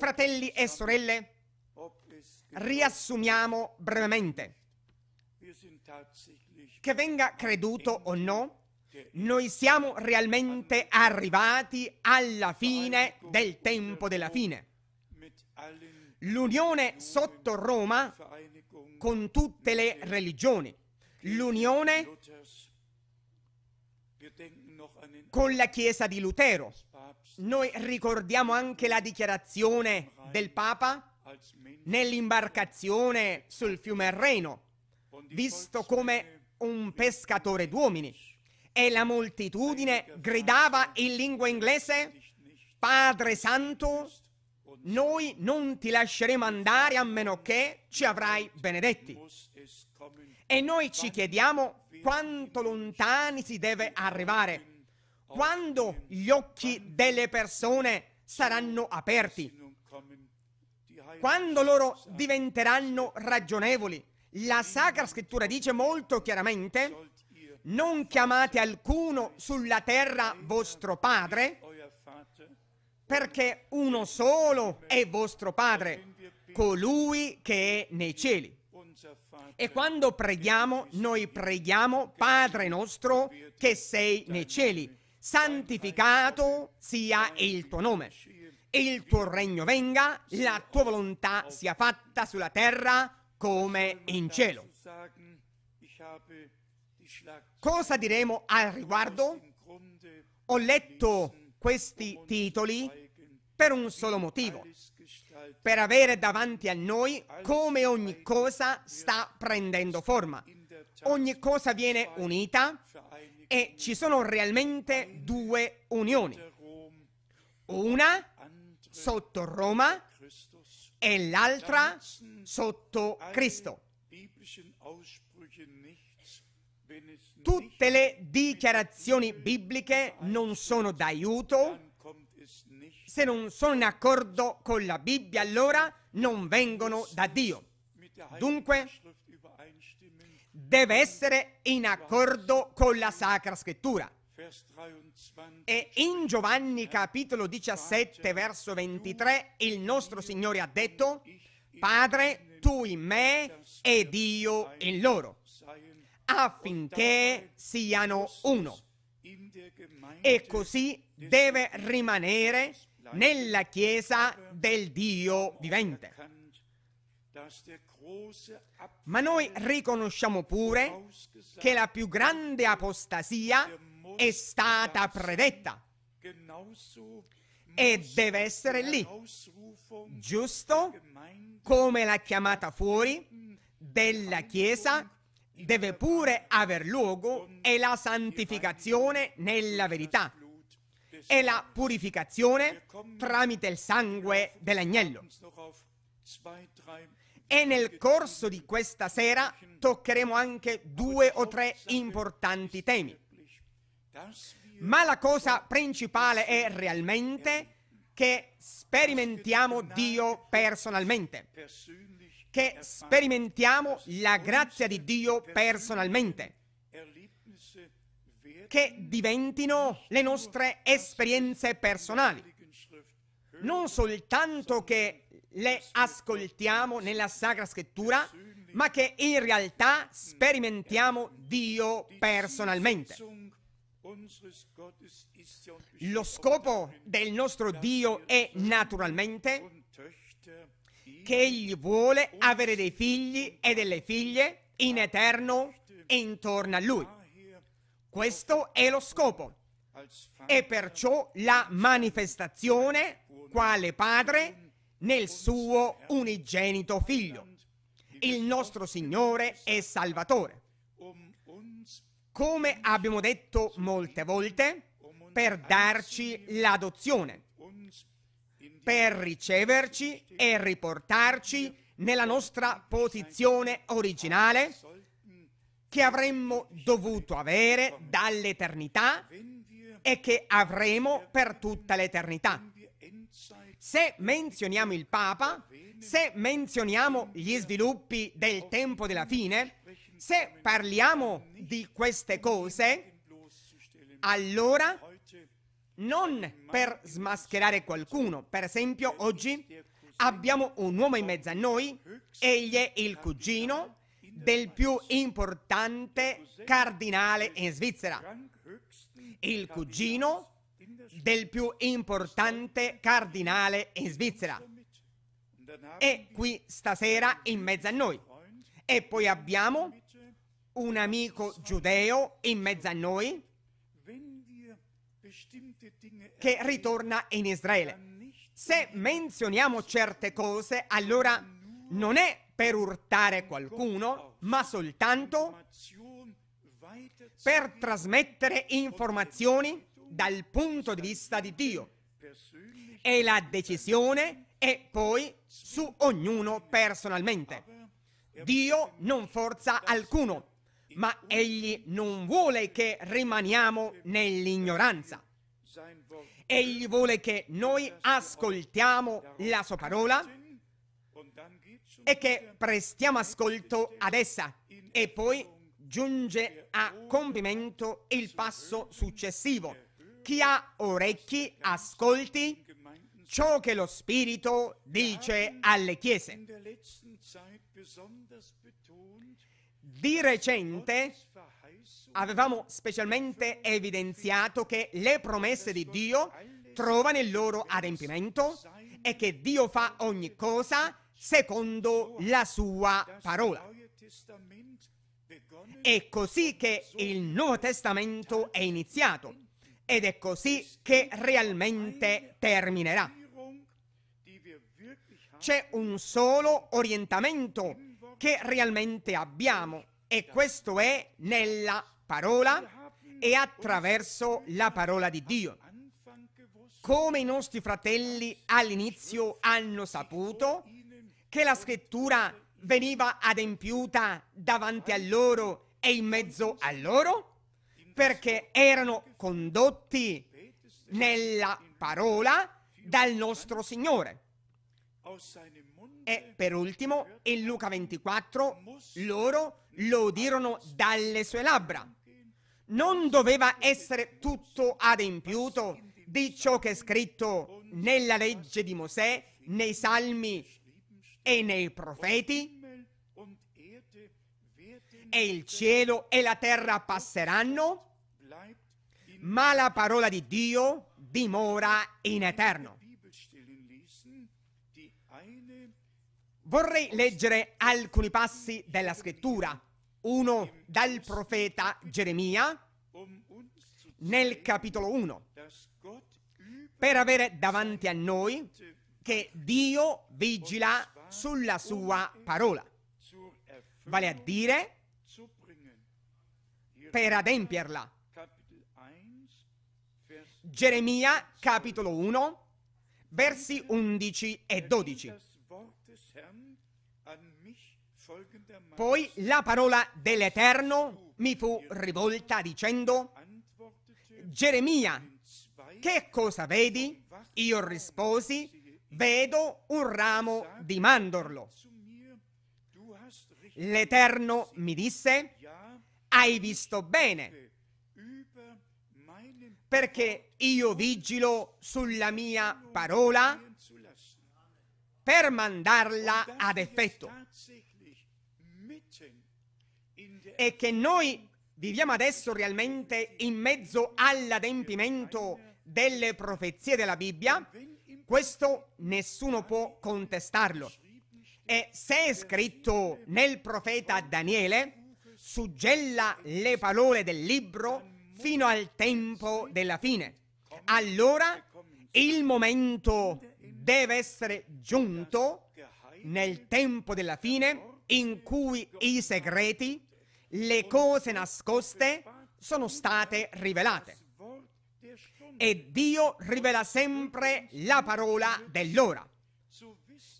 Fratelli e sorelle, riassumiamo brevemente. Che venga creduto o no, noi siamo realmente arrivati alla fine del tempo della fine. L'unione sotto Roma con tutte le religioni, l'unione con la Chiesa di Lutero. Noi ricordiamo anche la dichiarazione del Papa nell'imbarcazione sul fiume Reno, visto come un pescatore d'uomini, e la moltitudine gridava in lingua inglese: Padre Santo, noi non ti lasceremo andare a meno che ci avrai benedetti. E noi ci chiediamo quanto lontani si deve arrivare, quando gli occhi delle persone saranno aperti, quando loro diventeranno ragionevoli. La Sacra Scrittura dice molto chiaramente: non chiamate alcuno sulla terra vostro padre, perché uno solo è vostro padre, colui che è nei cieli. E quando preghiamo, noi preghiamo: Padre nostro che sei nei cieli, santificato sia il tuo nome, il tuo regno venga, la tua volontà sia fatta sulla terra come in cielo. Cosa diremo al riguardo? Ho letto questi titoli per un solo motivo: per avere davanti a noi come ogni cosa sta prendendo forma. Ogni cosa viene unita e ci sono realmente due unioni. Una sotto Roma e l'altra sotto Cristo. Tutte le dichiarazioni bibliche non sono d'aiuto. Se non sono in accordo con la Bibbia, allora non vengono da Dio. Dunque, deve essere in accordo con la Sacra Scrittura. E in Giovanni capitolo 17, verso 23, il nostro Signore ha detto: Padre, tu in me ed io in loro, affinché siano uno. E così deve rimanere nella Chiesa del Dio vivente. Ma noi riconosciamo pure che la più grande apostasia è stata predetta e deve essere lì, giusto come la chiamata fuori della Chiesa deve pure aver luogo, e la santificazione nella verità e la purificazione tramite il sangue dell'agnello. E nel corso di questa sera toccheremo anche 2 o 3 importanti temi. Ma la cosa principale è realmente che sperimentiamo Dio personalmente, che sperimentiamo la grazia di Dio personalmente, che diventino le nostre esperienze personali. Non soltanto che le ascoltiamo nella Sacra Scrittura, ma che in realtà sperimentiamo Dio personalmente. Lo scopo del nostro Dio è naturalmente che Egli vuole avere dei figli e delle figlie in eterno e intorno a Lui. Questo è lo scopo, e perciò la manifestazione quale Padre nel suo unigenito Figlio, il nostro Signore e Salvatore. Come abbiamo detto molte volte, per darci l'adozione, per riceverci e riportarci nella nostra posizione originale che avremmo dovuto avere dall'eternità e che avremo per tutta l'eternità. Se menzioniamo il Papa, se menzioniamo gli sviluppi del tempo della fine, se parliamo di queste cose, allora non per smascherare qualcuno. Per esempio, oggi Abbiamo un uomo in mezzo a noi, egli è il cugino del più importante cardinale in Svizzera. Il cugino del più importante cardinale in Svizzera. È qui stasera in mezzo a noi. E poi abbiamo un amico giudeo in mezzo a noi che ritorna in Israele. Se menzioniamo certe cose, allora non è per urtare qualcuno, ma soltanto per trasmettere informazioni dal punto di vista di Dio. E la decisione è poi su ognuno personalmente. Dio non forza alcuno, ma Egli non vuole che rimaniamo nell'ignoranza. Egli vuole che noi ascoltiamo la Sua parola e che prestiamo ascolto ad essa. E poi giunge a compimento il passo successivo. Chi ha orecchi, ascolti ciò che lo Spirito dice alle chiese. Di recente avevamo specialmente evidenziato che le promesse di Dio trovano il loro adempimento e che Dio fa ogni cosa secondo la Sua parola. È così che il Nuovo Testamento è iniziato ed è così che realmente terminerà. C'è un solo orientamento che realmente abbiamo, e questo è nella parola e attraverso la parola di Dio. Come i nostri fratelli all'inizio hanno saputo che la scrittura veniva adempiuta davanti a loro e in mezzo a loro, perché erano condotti nella parola dal nostro Signore. E per ultimo, in Luca 24, loro lo udirono dalle sue labbra. Non doveva essere tutto adempiuto di ciò che è scritto nella legge di Mosè, nei Salmi e nei profeti. E il cielo e la terra passeranno, ma la parola di Dio dimora in eterno. Vorrei leggere alcuni passi della scrittura, uno dal profeta Geremia nel capitolo 1, per avere davanti a noi che Dio vigila sulla sua parola, vale a dire per adempierla. Geremia capitolo 1, versi 11 e 12. Poi la parola dell'Eterno mi fu rivolta dicendo: Geremia, che cosa vedi? Io risposi: vedo un ramo di mandorlo. L'Eterno mi disse: hai visto bene, perché io vigilo sulla mia parola per mandarla ad effetto. E che noi viviamo adesso realmente in mezzo all'adempimento delle profezie della Bibbia, questo nessuno può contestarlo. E se è scritto nel profeta Daniele, suggella le parole del libro fino al tempo della fine. Allora il momento deve essere giunto, nel tempo della fine, in cui i segreti, le cose nascoste, sono state rivelate. E Dio rivela sempre la parola dell'ora.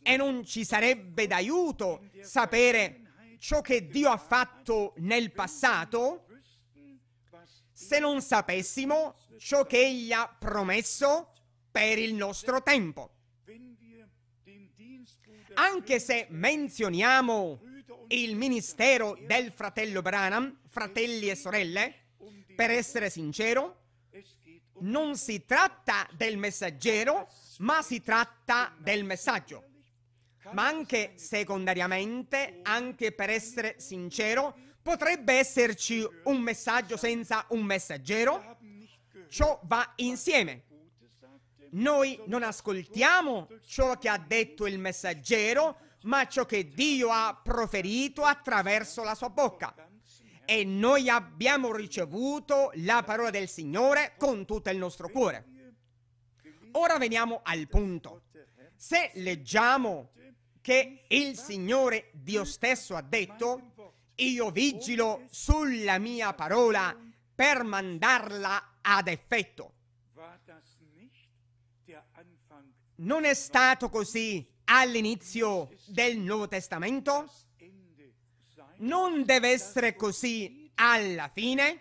E non ci sarebbe d'aiuto sapere ciò che Dio ha fatto nel passato se non sapessimo ciò che Egli ha promesso per il nostro tempo. Anche se menzioniamo il ministero del fratello Branham, fratelli e sorelle, per essere sincero, non si tratta del messaggero, ma si tratta del messaggio. ma anche secondariamente, anche per essere sincero, potrebbe esserci un messaggio senza un messaggero. Ciò va insieme. Noi non ascoltiamo ciò che ha detto il messaggero, ma ciò che Dio ha proferito attraverso la sua bocca. E noi abbiamo ricevuto la parola del Signore con tutto il nostro cuore. Ora veniamo al punto. Se leggiamo che il Signore Dio stesso ha detto: io vigilo sulla mia parola per mandarla ad effetto. Non è stato così all'inizio del Nuovo Testamento? Non deve essere così alla fine?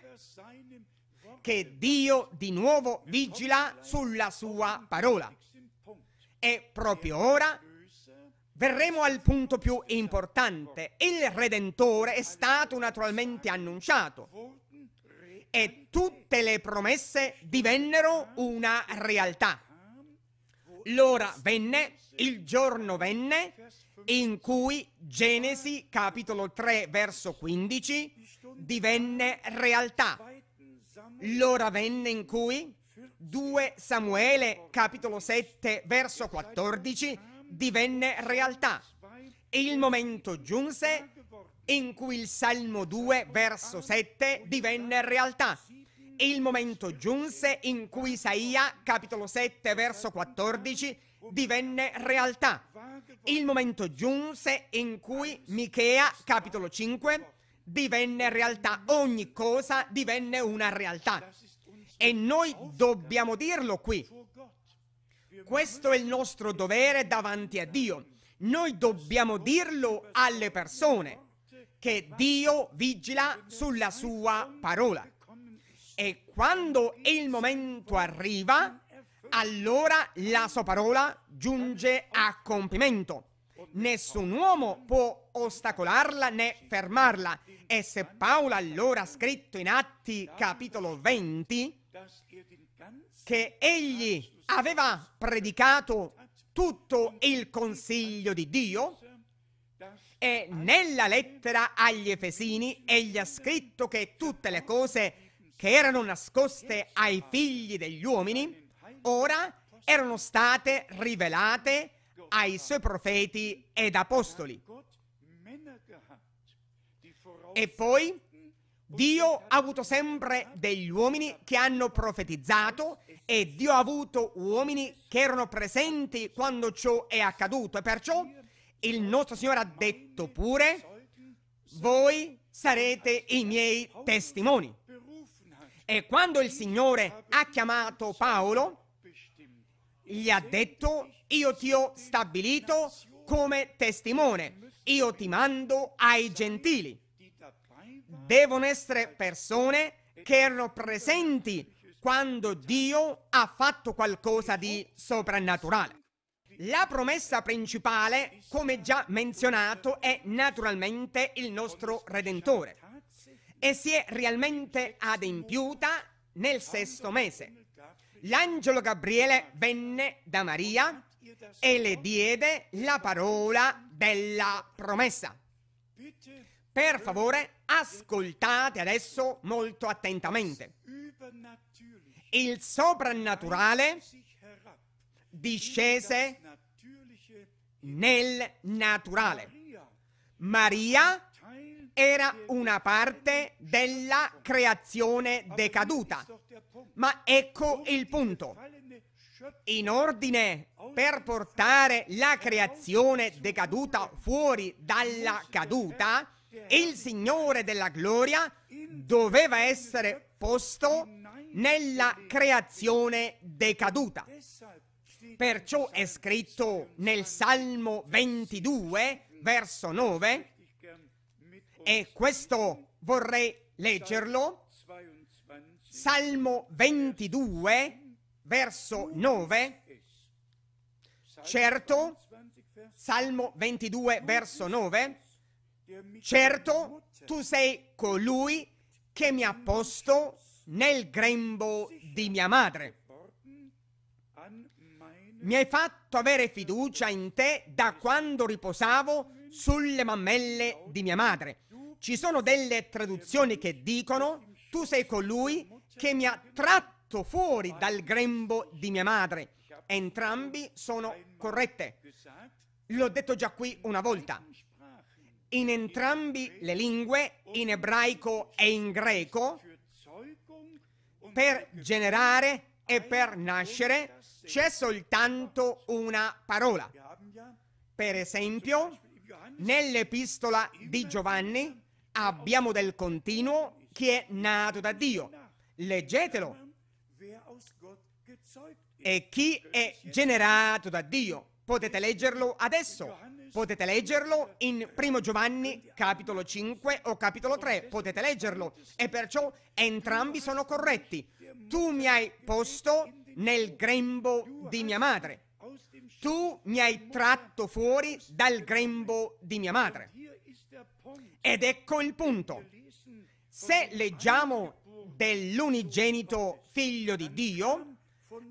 Che Dio di nuovo vigila sulla sua parola. E proprio ora verremo al punto più importante. Il Redentore è stato naturalmente annunciato e tutte le promesse divennero una realtà. L'ora venne, il giorno venne, in cui Genesi capitolo 3 verso 15 divenne realtà. L'ora venne in cui 2 Samuele capitolo 7 verso 14 divenne realtà. Il momento giunse in cui il Salmo 2 verso 7 divenne realtà. Il momento giunse in cui Isaia capitolo 7 verso 14 divenne realtà. Il momento giunse in cui Michea capitolo 5 divenne realtà. Ogni cosa divenne una realtà. E noi dobbiamo dirlo qui. Questo è il nostro dovere davanti a Dio. Noi dobbiamo dirlo alle persone che Dio vigila sulla sua parola. E quando il momento arriva, allora la sua parola giunge a compimento. Nessun uomo può ostacolarla né fermarla. E se Paolo allora ha scritto in Atti capitolo 20 che egli aveva predicato tutto il consiglio di Dio, e nella lettera agli Efesini egli ha scritto che tutte le cose che erano nascoste ai figli degli uomini, ora erano state rivelate ai suoi profeti ed apostoli. E poi Dio ha avuto sempre degli uomini che hanno profetizzato, e Dio ha avuto uomini che erano presenti quando ciò è accaduto. E perciò il nostro Signore ha detto pure: voi sarete i miei testimoni. E quando il Signore ha chiamato Paolo, gli ha detto: io ti ho stabilito come testimone, io ti mando ai gentili. Devono essere persone che erano presenti quando Dio ha fatto qualcosa di soprannaturale. La promessa principale, come già menzionato, è naturalmente il nostro Redentore. E si è realmente adempiuta nel 6° mese. L'angelo Gabriele venne da Maria e le diede la parola della promessa. Per favore, ascoltate adesso molto attentamente. Il soprannaturale discese nel naturale. Maria era una parte della creazione decaduta. Ma ecco il punto. In ordine per portare la creazione decaduta fuori dalla caduta, il Signore della gloria doveva essere posto nella creazione decaduta. Perciò è scritto nel Salmo 22, verso 9, e questo vorrei leggerlo. Salmo 22, verso 9. Certo, Salmo 22, verso 9. Certo, tu sei colui che mi ha posto nel grembo di mia madre. Mi hai fatto avere fiducia in te da quando riposavo sulle mammelle di mia madre. Ci sono delle traduzioni che dicono: tu sei colui che mi ha tratto fuori dal grembo di mia madre. Entrambi sono corrette. L'ho detto già qui una volta. In entrambi le lingue, in ebraico e in greco, per generare e per nascere c'è soltanto una parola. Per esempio, nell'epistola di Giovanni abbiamo del continuo: chi è nato da Dio. Leggetelo. E chi è generato da Dio. Potete leggerlo adesso. Potete leggerlo in Primo Giovanni capitolo 5 o capitolo 3. Potete leggerlo. E perciò entrambi sono corretti. Tu mi hai posto nel grembo di mia madre. Tu mi hai tratto fuori dal grembo di mia madre. Ed ecco il punto. Se leggiamo dell'unigenito figlio di Dio,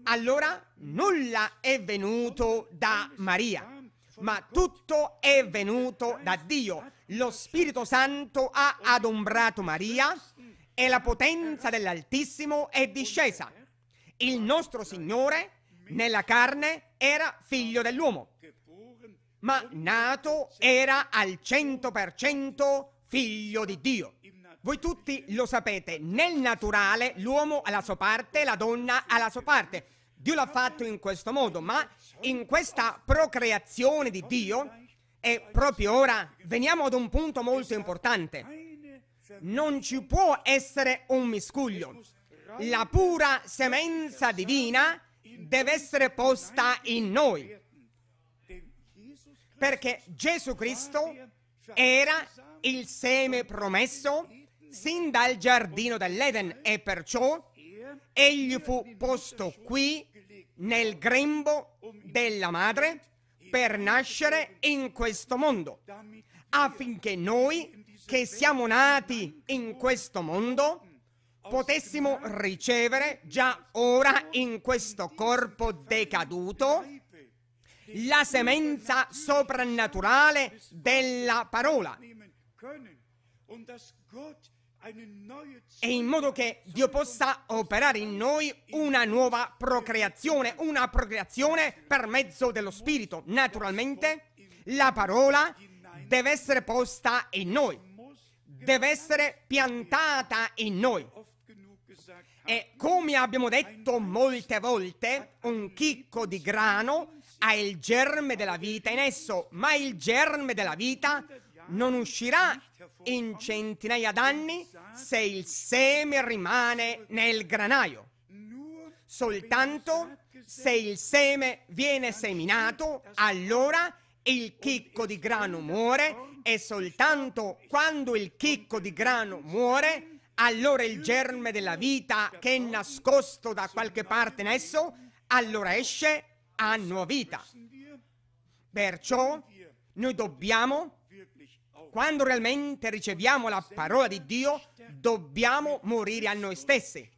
allora nulla è venuto da Maria, ma tutto è venuto da Dio. Lo Spirito Santo ha adombrato Maria e la potenza dell'Altissimo è discesa. Il nostro Signore nella carne era figlio dell'uomo, ma nato era al 100% figlio di Dio. Voi tutti lo sapete, nel naturale l'uomo ha la sua parte, la donna ha la sua parte. Dio l'ha fatto in questo modo, ma in questa procreazione di Dio, e proprio ora veniamo ad un punto molto importante, non ci può essere un miscuglio. La pura semenza divina deve essere posta in noi, perché Gesù Cristo era il seme promesso sin dal giardino dell'Eden, e perciò egli fu posto qui nel grembo della madre per nascere in questo mondo, affinché noi che siamo nati in questo mondo potessimo ricevere già ora in questo corpo decaduto la semenza soprannaturale della parola. E in modo che Dio possa operare in noi una nuova procreazione, una procreazione per mezzo dello Spirito. Naturalmente la parola deve essere posta in noi, deve essere piantata in noi. E come abbiamo detto molte volte, un chicco di grano ha il germe della vita in esso, ma il germe della vita non uscirà in centinaia d'anni se il seme rimane nel granaio. Soltanto se il seme viene seminato, allora il chicco di grano muore, e soltanto quando il chicco di grano muore, allora il germe della vita, che è nascosto da qualche parte in esso, allora esce a nuova vita. Perciò noi dobbiamo, quando realmente riceviamo la parola di Dio, dobbiamo morire a noi stessi.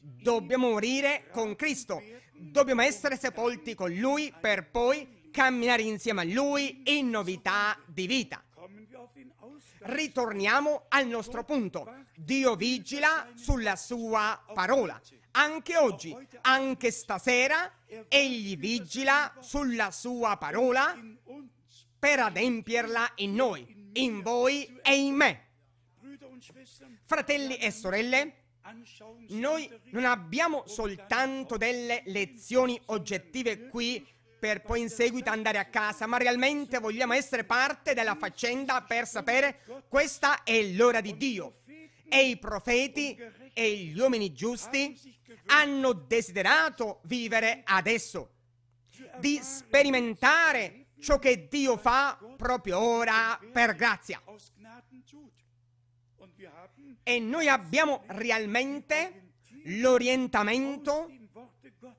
Dobbiamo morire con Cristo. Dobbiamo essere sepolti con Lui per poi camminare insieme a Lui in novità di vita. Ritorniamo al nostro punto. Dio vigila sulla sua parola. Anche oggi, anche stasera, Egli vigila sulla sua parola per adempierla in noi, in voi e in me. Fratelli e sorelle, noi non abbiamo soltanto delle lezioni oggettive qui per poi in seguito andare a casa, ma realmente vogliamo essere parte della faccenda per sapere: questa è l'ora di Dio. E i profeti e gli uomini giusti hanno desiderato vivere adesso, di sperimentare ciò che Dio fa proprio ora per grazia. E noi abbiamo realmente l'orientamento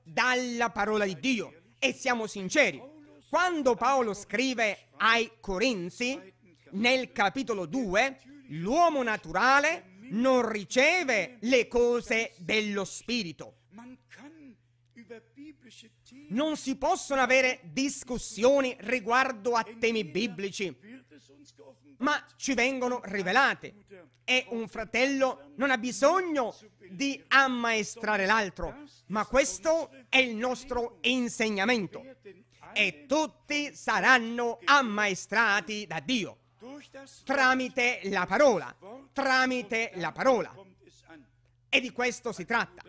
dalla parola di Dio, e siamo sinceri. Quando Paolo scrive ai Corinzi nel capitolo 2, l'uomo naturale non riceve le cose dello Spirito. Non si possono avere discussioni riguardo a temi biblici, ma ci vengono rivelate. E un fratello non ha bisogno di ammaestrare l'altro, ma questo è il nostro insegnamento. E tutti saranno ammaestrati da Dio tramite la parola, tramite la parola. E di questo si tratta.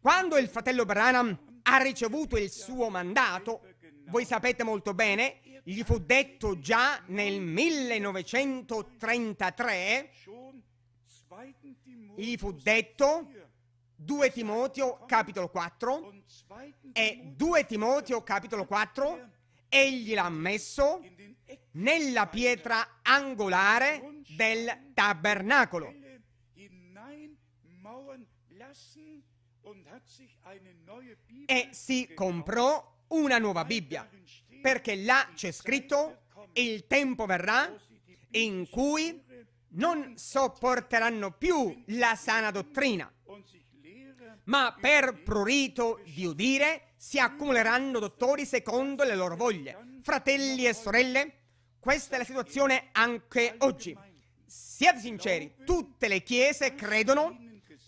Quando il fratello Branham ha ricevuto il suo mandato, voi sapete molto bene, gli fu detto già nel 1933, gli fu detto 2 Timoteo capitolo 4 e 2 Timoteo capitolo 4, egli l'ha messo nella pietra angolare del tabernacolo e si comprò una nuova Bibbia, perché là c'è scritto: il tempo verrà in cui non sopporteranno più la sana dottrina, ma per prurito di udire si accumuleranno dottori secondo le loro voglie. Fratelli e sorelle, questa è la situazione anche oggi. Siate sinceri, tutte le chiese credono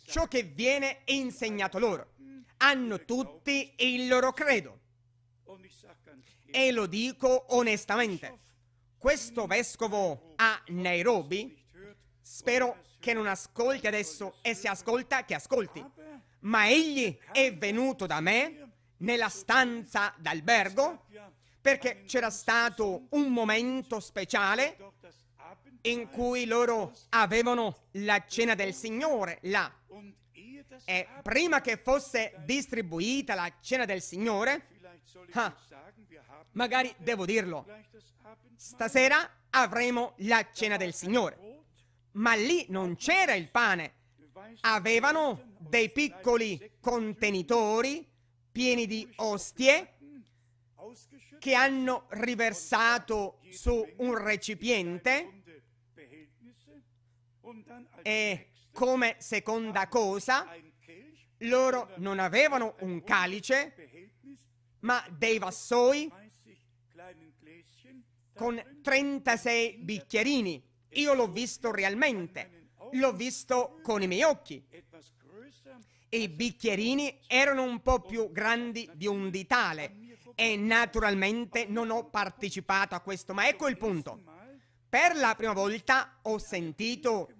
ciò che viene insegnato loro. Hanno tutti il loro credo. E lo dico onestamente, questo vescovo a Nairobi, spero che non ascolti adesso, e se ascolta, che ascolti, ma egli è venuto da me nella stanza d'albergo perché c'era stato un momento speciale in cui loro avevano la cena del Signore là. E prima che fosse distribuita la cena del Signore, magari devo dirlo, stasera avremo la cena del Signore, ma lì non c'era il pane, avevano dei piccoli contenitori pieni di ostie che hanno riversato su un recipiente e come seconda cosa loro non avevano un calice ma dei vassoi con 36 bicchierini. Io l'ho visto realmente, l'ho visto con i miei occhi. I bicchierini erano un po' più grandi di un ditale e naturalmente non ho partecipato a questo, ma ecco il punto. Per la prima volta ho sentito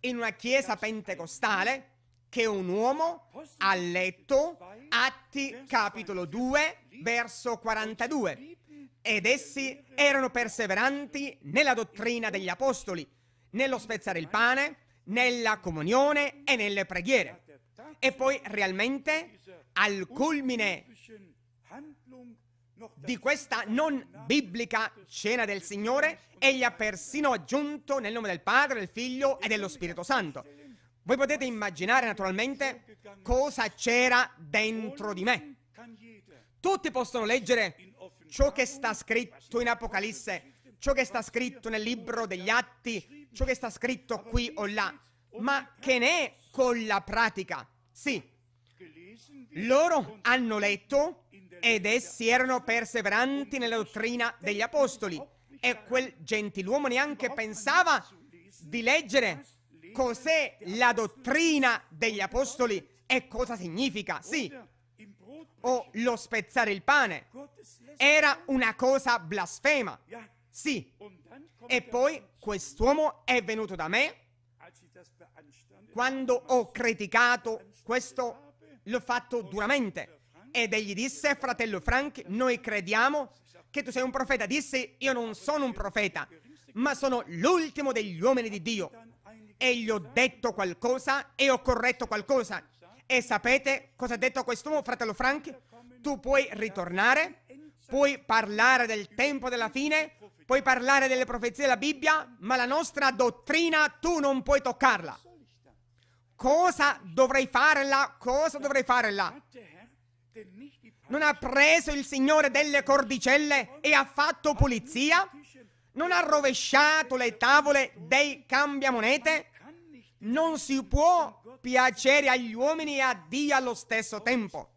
in una chiesa pentecostale che un uomo ha letto Atti capitolo 2 verso 42 ed essi erano perseveranti nella dottrina degli apostoli, nello spezzare il pane, nella comunione e nelle preghiere. E poi realmente al culmine di questa non biblica cena del Signore egli ha persino aggiunto nel nome del Padre, del Figlio e dello Spirito Santo. Voi potete immaginare naturalmente cosa c'era dentro di me. Tutti possono leggere ciò che sta scritto in Apocalisse, ciò che sta scritto nel libro degli Atti, ciò che sta scritto qui o là, ma che ne è con la pratica? Sì, loro hanno letto ed essi erano perseveranti nella dottrina degli apostoli e quel gentiluomo neanche pensava di leggere cos'è la dottrina degli apostoli e cosa significa. Sì, o lo spezzare il pane era una cosa blasfema. Sì, e poi quest'uomo è venuto da me quando ho criticato questo, l'ho fatto duramente. Ed egli disse: fratello Frank, noi crediamo che tu sei un profeta. Disse: io non sono un profeta, ma sono l'ultimo degli uomini di Dio. E gli ho detto qualcosa e ho corretto qualcosa. E sapete cosa ha detto quest'uomo? Fratello Frank, tu puoi ritornare, puoi parlare del tempo della fine, puoi parlare delle profezie della Bibbia, ma la nostra dottrina tu non puoi toccarla. Cosa dovrei fare là? Cosa dovrei fare là? Non ha preso il Signore delle cordicelle e ha fatto pulizia? Non ha rovesciato le tavole dei cambiamonete? Non si può piacere agli uomini e a Dio allo stesso tempo.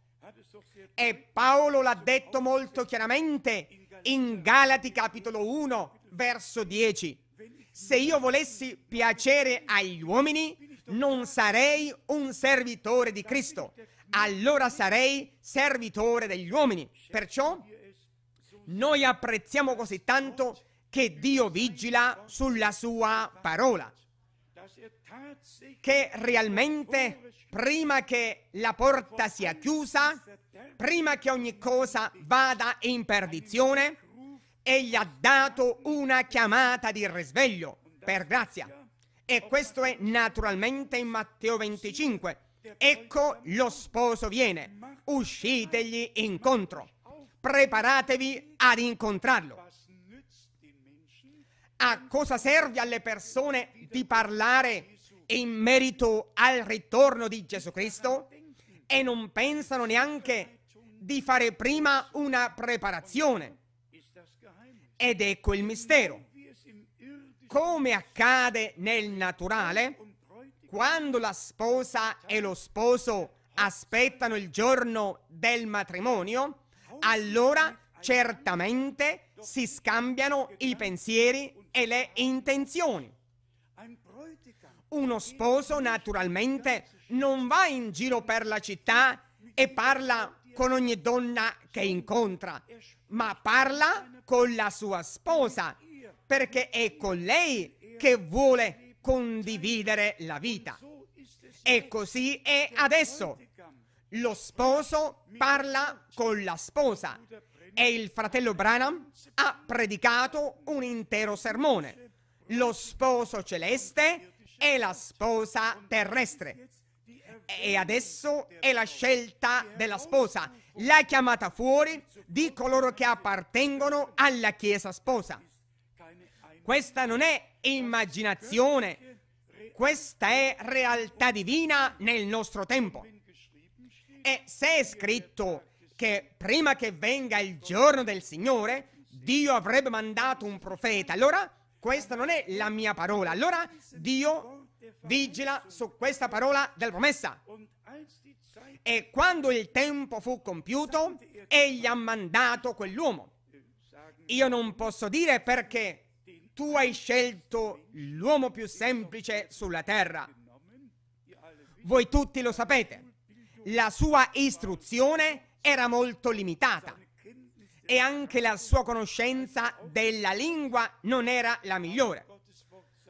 E Paolo l'ha detto molto chiaramente in Galati capitolo 1, verso 10. Se io volessi piacere agli uomini, non sarei un servitore di Cristo. Allora sarei servitore degli uomini. Perciò noi apprezziamo così tanto che Dio vigila sulla sua parola, che realmente prima che la porta sia chiusa, prima che ogni cosa vada in perdizione, egli ha dato una chiamata di risveglio per grazia. E questo è naturalmente in Matteo 25. Ecco, lo sposo viene, uscitegli incontro, preparatevi ad incontrarlo. A cosa serve alle persone di parlare in merito al ritorno di Gesù Cristo? E non pensano neanche di fare prima una preparazione. Ed ecco il mistero. Come accade nel naturale, quando la sposa e lo sposo aspettano il giorno del matrimonio, allora certamente si scambiano i pensieri e le intenzioni. Uno sposo naturalmente non va in giro per la città e parla con ogni donna che incontra, ma parla con la sua sposa, perché è con lei che vuole condividere la vita. E così è adesso. Lo sposo parla con la sposa. E il fratello Branham ha predicato un intero sermone. Lo sposo celeste e la sposa terrestre. E adesso è la scelta della sposa, la chiamata fuori di coloro che appartengono alla Chiesa sposa. Questa non è immaginazione, questa è realtà divina nel nostro tempo. E se è scritto che prima che venga il giorno del Signore, Dio avrebbe mandato un profeta. Allora, questa non è la mia parola. Allora, Dio vigila su questa parola della promessa. E quando il tempo fu compiuto, egli ha mandato quell'uomo. Io non posso dire perché tu hai scelto l'uomo più semplice sulla terra. Voi tutti lo sapete. La sua istruzione era molto limitata e anche la sua conoscenza della lingua non era la migliore.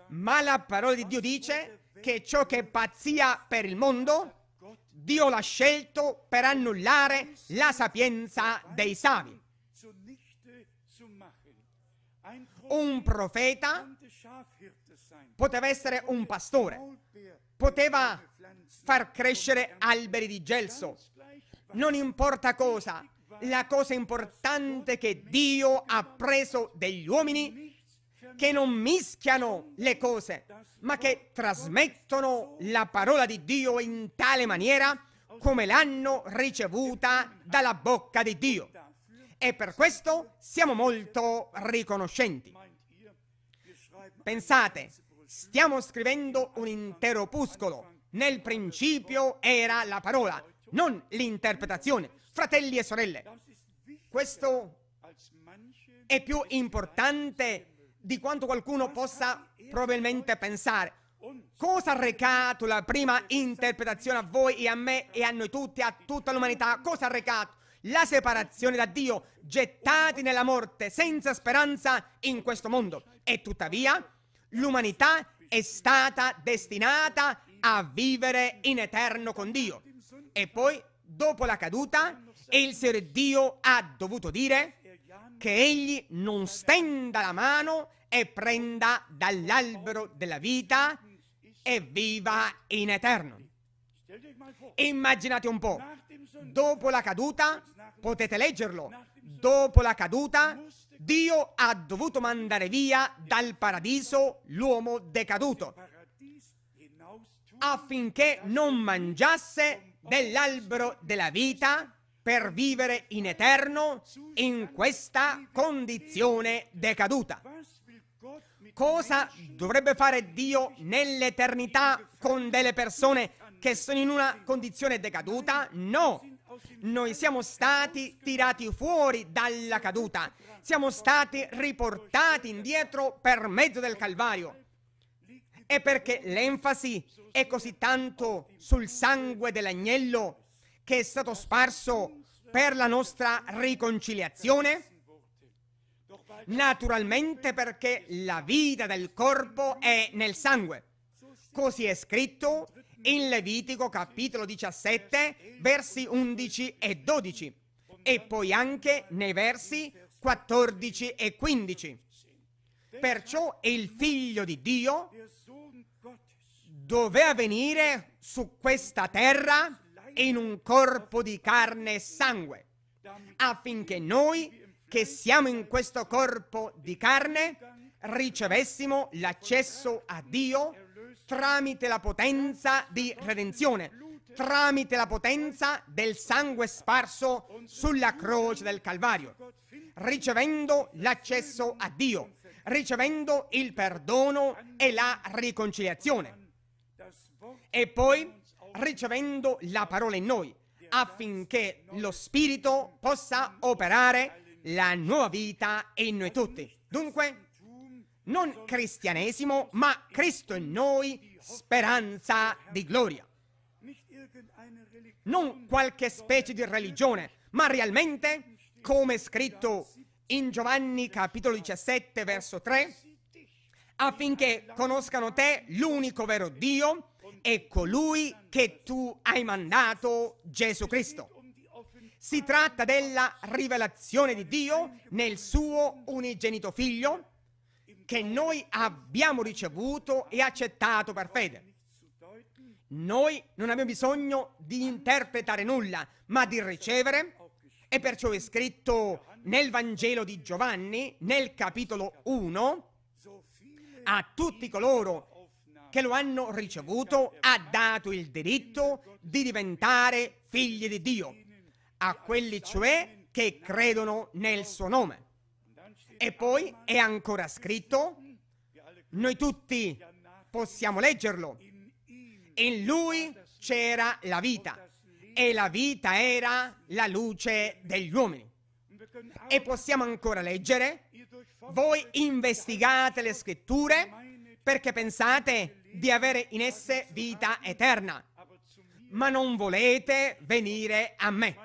Ma la parola di Dio dice che ciò che pazzia per il mondo, Dio l'ha scelto per annullare la sapienza dei savi. Un profeta poteva essere un pastore, poteva far crescere alberi di gelso. Non importa cosa, la cosa importante è che Dio ha preso degli uomini che non mischiano le cose, ma che trasmettono la parola di Dio in tale maniera come l'hanno ricevuta dalla bocca di Dio. E per questo siamo molto riconoscenti. Pensate, stiamo scrivendo un intero opuscolo. Nel principio era la parola, non l'interpretazione. Fratelli e sorelle, questo è più importante di quanto qualcuno possa probabilmente pensare. Cosa ha recato la prima interpretazione a voi e a me e a noi tutti, a tutta l'umanità? Cosa ha recato? La separazione da Dio, gettati nella morte, senza speranza in questo mondo. E tuttavia l'umanità è stata destinata a vivere in eterno con Dio. E poi, dopo la caduta, il Signore Dio ha dovuto dire che egli non stenda la mano e prenda dall'albero della vita e viva in eterno. Immaginate un po', dopo la caduta, potete leggerlo, dopo la caduta Dio ha dovuto mandare via dal paradiso l'uomo decaduto affinché non mangiasse dell'albero della vita per vivere in eterno in questa condizione decaduta. Cosa dovrebbe fare Dio nell'eternità con delle persone che sono in una condizione decaduta? No, Noi siamo stati tirati fuori dalla caduta, siamo stati riportati indietro per mezzo del Calvario. E perché l'enfasi è così tanto sul sangue dell'agnello che è stato sparso per la nostra riconciliazione? Naturalmente perché la vita del corpo è nel sangue. Così è scritto in Levitico capitolo 17, versi 11 e 12, e poi anche nei versi 14 e 15. Perciò il Figlio di Dio doveva venire su questa terra in un corpo di carne e sangue, affinché noi che siamo in questo corpo di carne ricevessimo l'accesso a Dio tramite la potenza di redenzione, tramite la potenza del sangue sparso sulla croce del Calvario, ricevendo l'accesso a Dio, ricevendo il perdono e la riconciliazione, e poi ricevendo la parola in noi, affinché lo Spirito possa operare la nuova vita in noi tutti. Dunque, non cristianesimo, ma Cristo in noi, speranza di gloria. Non qualche specie di religione, ma realmente, come è scritto in Giovanni capitolo 17, verso 3, affinché conoscano te, l'unico vero Dio, e colui che tu hai mandato, Gesù Cristo. Si tratta della rivelazione di Dio nel suo unigenito Figlio, che noi abbiamo ricevuto e accettato per fede. Noi non abbiamo bisogno di interpretare nulla, ma di ricevere, e perciò è scritto nel Vangelo di Giovanni, nel capitolo 1, a tutti coloro che lo hanno ricevuto ha dato il diritto di diventare figli di Dio, a quelli cioè che credono nel suo nome. E poi è ancora scritto, noi tutti possiamo leggerlo, in Lui c'era la vita e la vita era la luce degli uomini. E possiamo ancora leggere, voi investigate le scritture perché pensate di avere in esse vita eterna, ma non volete venire a me.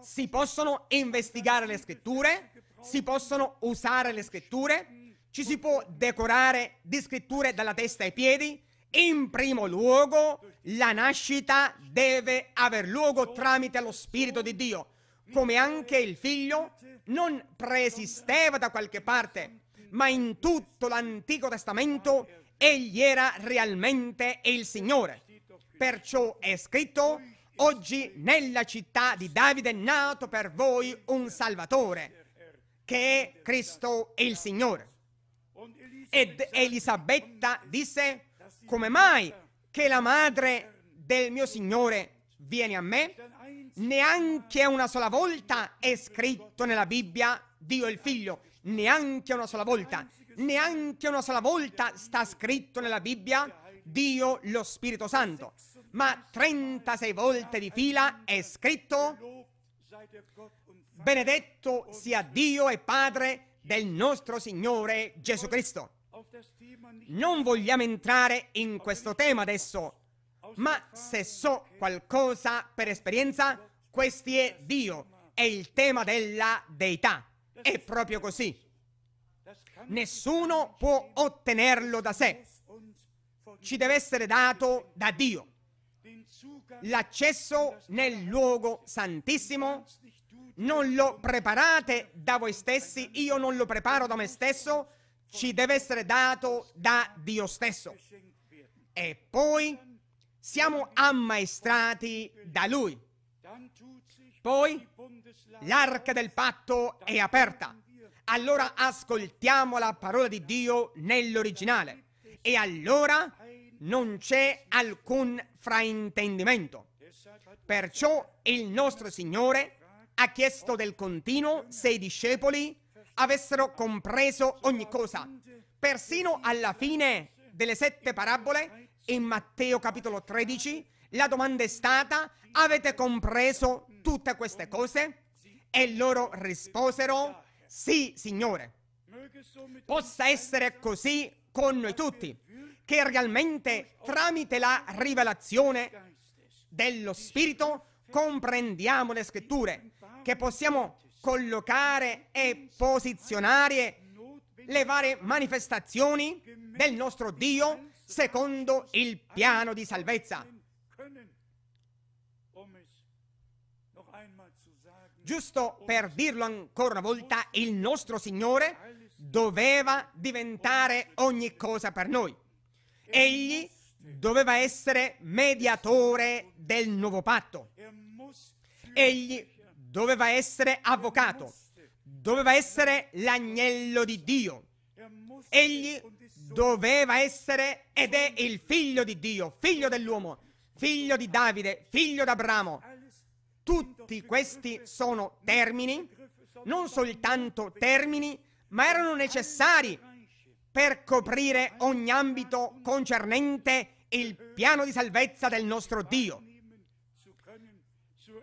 Si possono investigare le scritture, si possono usare le scritture, ci si può decorare di scritture dalla testa ai piedi. In primo luogo, la nascita deve aver luogo tramite lo Spirito di Dio, come anche il Figlio non preesisteva da qualche parte, ma in tutto l'Antico Testamento egli era realmente il Signore. Perciò è scritto, oggi nella città di Davide è nato per voi un Salvatore, che è Cristo il Signore. Ed Elisabetta disse, come mai che la madre del mio Signore viene a me? Neanche una sola volta è scritto nella Bibbia Dio il Figlio, neanche una sola volta, neanche una sola volta sta scritto nella Bibbia Dio lo Spirito Santo, ma 36 volte di fila è scritto, benedetto sia Dio e Padre del nostro Signore Gesù Cristo. Non vogliamo entrare in questo tema adesso, ma se so qualcosa per esperienza, questo è Dio, è il tema della Deità. È proprio così. Nessuno può ottenerlo da sé. Ci deve essere dato da Dio. L'accesso nel luogo santissimo non lo preparate da voi stessi, io non lo preparo da me stesso, ci deve essere dato da Dio stesso. E poi siamo ammaestrati da Lui. Poi l'arca del patto è aperta. Allora ascoltiamo la parola di Dio nell'originale. E allora non c'è alcun fraintendimento. Perciò il nostro Signore ha chiesto del continuo se i discepoli avessero compreso ogni cosa. Persino alla fine delle 7 parabole, in Matteo capitolo 13, La domanda è stata: avete compreso tutte queste cose? E loro risposero: sì, Signore. Possa essere così con noi tutti, che realmente tramite la rivelazione dello Spirito comprendiamo le Scritture, che possiamo collocare e posizionare le varie manifestazioni del nostro Dio secondo il piano di salvezza. Giusto per dirlo ancora una volta, il nostro Signore doveva diventare ogni cosa per noi. Egli doveva essere mediatore del nuovo patto. Egli doveva essere avvocato. Doveva essere l'agnello di Dio. Egli doveva essere ed è il figlio di Dio, figlio dell'uomo, figlio di Davide, figlio d'Abramo. Tutti questi sono termini, non soltanto termini, ma erano necessari per coprire ogni ambito concernente il piano di salvezza del nostro Dio.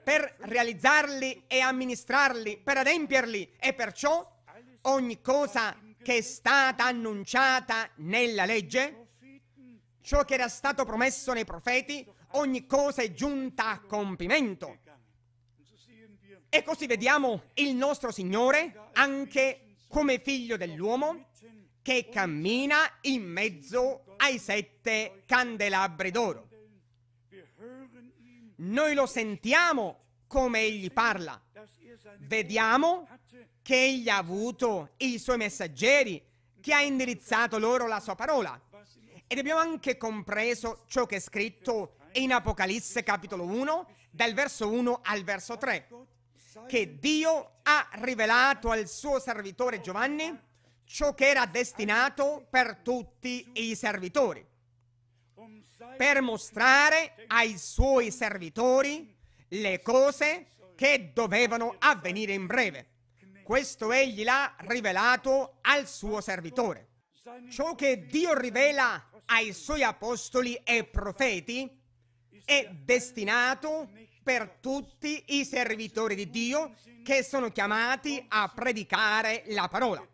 Per realizzarli e amministrarli, per adempierli, e perciò ogni cosa che è stata annunciata nella legge, ciò che era stato promesso nei profeti, ogni cosa è giunta a compimento. E così vediamo il nostro Signore anche come figlio dell'uomo che cammina in mezzo ai 7 candelabri d'oro. Noi lo sentiamo come Egli parla. Vediamo che Egli ha avuto i Suoi messaggeri, che ha indirizzato loro la Sua parola. Ed abbiamo anche compreso ciò che è scritto in Apocalisse capitolo 1, dal verso 1 al verso 3, che Dio ha rivelato al Suo servitore Giovanni ciò che era destinato per tutti i servitori, per mostrare ai Suoi servitori le cose che dovevano avvenire in breve. Questo Egli l'ha rivelato al Suo servitore. Ciò che Dio rivela ai Suoi apostoli e profeti è destinato per tutti i servitori di Dio che sono chiamati a predicare la parola.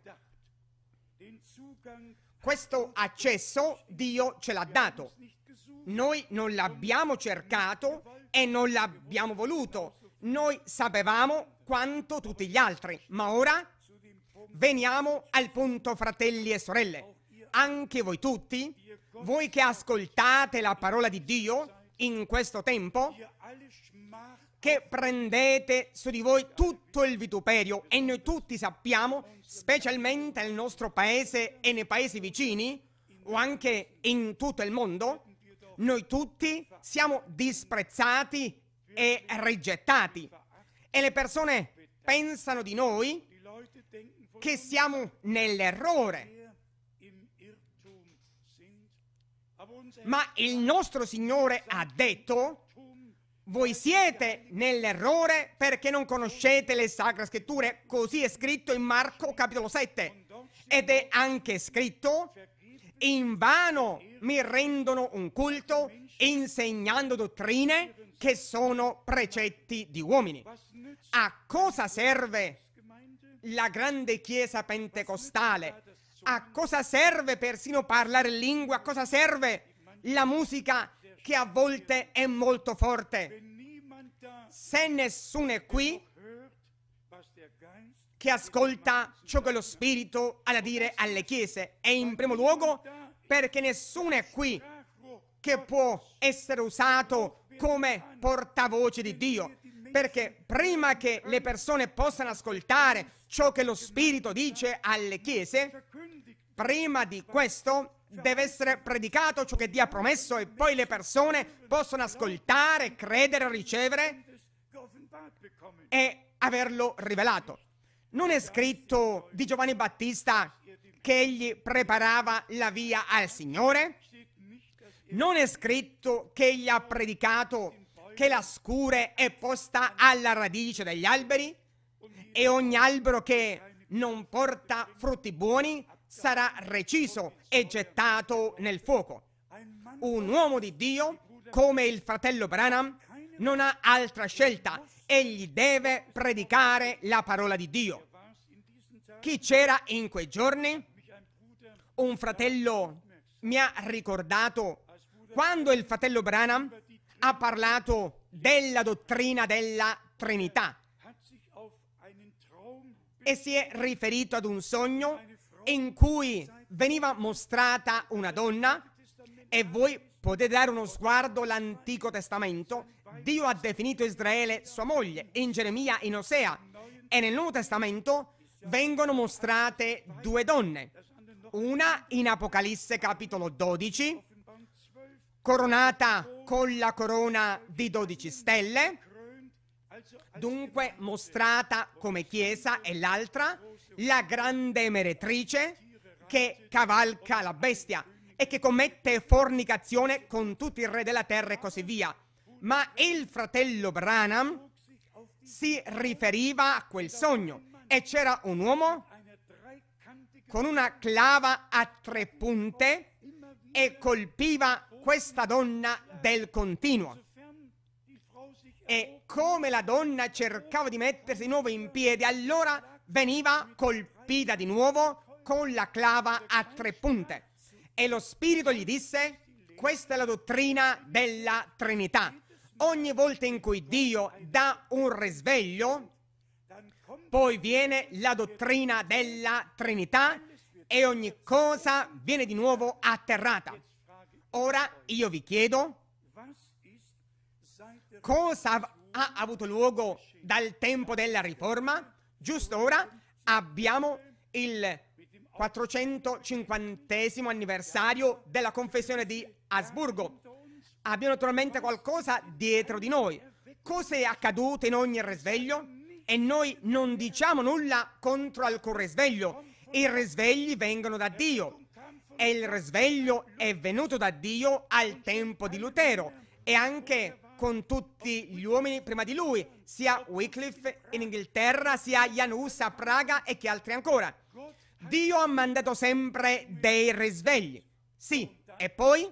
Questo accesso Dio ce l'ha dato. Noi non l'abbiamo cercato e non l'abbiamo voluto. Noi sapevamo quanto tutti gli altri. Ma ora veniamo al punto, fratelli e sorelle. Anche voi tutti, voi che ascoltate la parola di Dio in questo tempo, che prendete su di voi tutto il vituperio, e noi tutti sappiamo, specialmente nel nostro paese e nei paesi vicini, o anche in tutto il mondo, noi tutti siamo disprezzati e rigettati. E le persone pensano di noi che siamo nell'errore. Ma il nostro Signore ha detto: voi siete nell'errore perché non conoscete le Sacre Scritture. Così è scritto in Marco capitolo 7. Ed è anche scritto: in vano mi rendono un culto insegnando dottrine che sono precetti di uomini. A cosa serve la grande chiesa pentecostale? A cosa serve persino parlare lingua? A cosa serve la musica, che a volte è molto forte, se nessuno è qui che ascolta ciò che lo Spirito ha da dire alle chiese? E in primo luogo perché nessuno è qui che può essere usato come portavoce di Dio, perché prima che le persone possano ascoltare ciò che lo Spirito dice alle chiese, prima di questo deve essere predicato ciò che Dio ha promesso, e poi le persone possono ascoltare, credere, ricevere e averlo rivelato. Non è scritto di Giovanni Battista che egli preparava la via al Signore? Non è scritto che egli ha predicato che la scure è posta alla radice degli alberi e ogni albero che non porta frutti buoni sarà reciso e gettato nel fuoco? Un uomo di Dio come il fratello Branham, non ha altra scelta. Egli deve predicare la parola di Dio. Chi c'era in quei giorni? Un fratello mi ha ricordato quando il fratello Branham ha parlato della dottrina della Trinità e si è riferito ad un sogno in cui veniva mostrata una donna, e voi potete dare uno sguardo all'Antico Testamento. Dio ha definito Israele sua moglie in Geremia, in Osea, e nel Nuovo Testamento vengono mostrate due donne, una in Apocalisse capitolo 12, coronata con la corona di 12 stelle, dunque mostrata come chiesa, e l'altra, la grande meretrice che cavalca la bestia e che commette fornicazione con tutti i re della terra e così via. Ma il fratello Branham si riferiva a quel sogno e c'era un uomo con una clava a tre punte e colpiva questa donna del continuo. E come la donna cercava di mettersi di nuovo in piedi, allora veniva colpita di nuovo con la clava a tre punte. E lo Spirito gli disse: questa è la dottrina della Trinità. Ogni volta in cui Dio dà un risveglio, poi viene la dottrina della Trinità e ogni cosa viene di nuovo atterrata. Ora io vi chiedo, cosa ha avuto luogo dal tempo della Riforma? Giusto ora abbiamo il 450° anniversario della Confessione di Asburgo. Abbiamo naturalmente qualcosa dietro di noi. Cosa è accaduto in ogni risveglio? E noi non diciamo nulla contro alcun risveglio. I risvegli vengono da Dio. E il risveglio è venuto da Dio al tempo di Lutero e anche con tutti gli uomini prima di lui, sia Wycliffe in Inghilterra, sia Jan Hus a Praga e che altri ancora. Dio ha mandato sempre dei risvegli. Sì, e poi?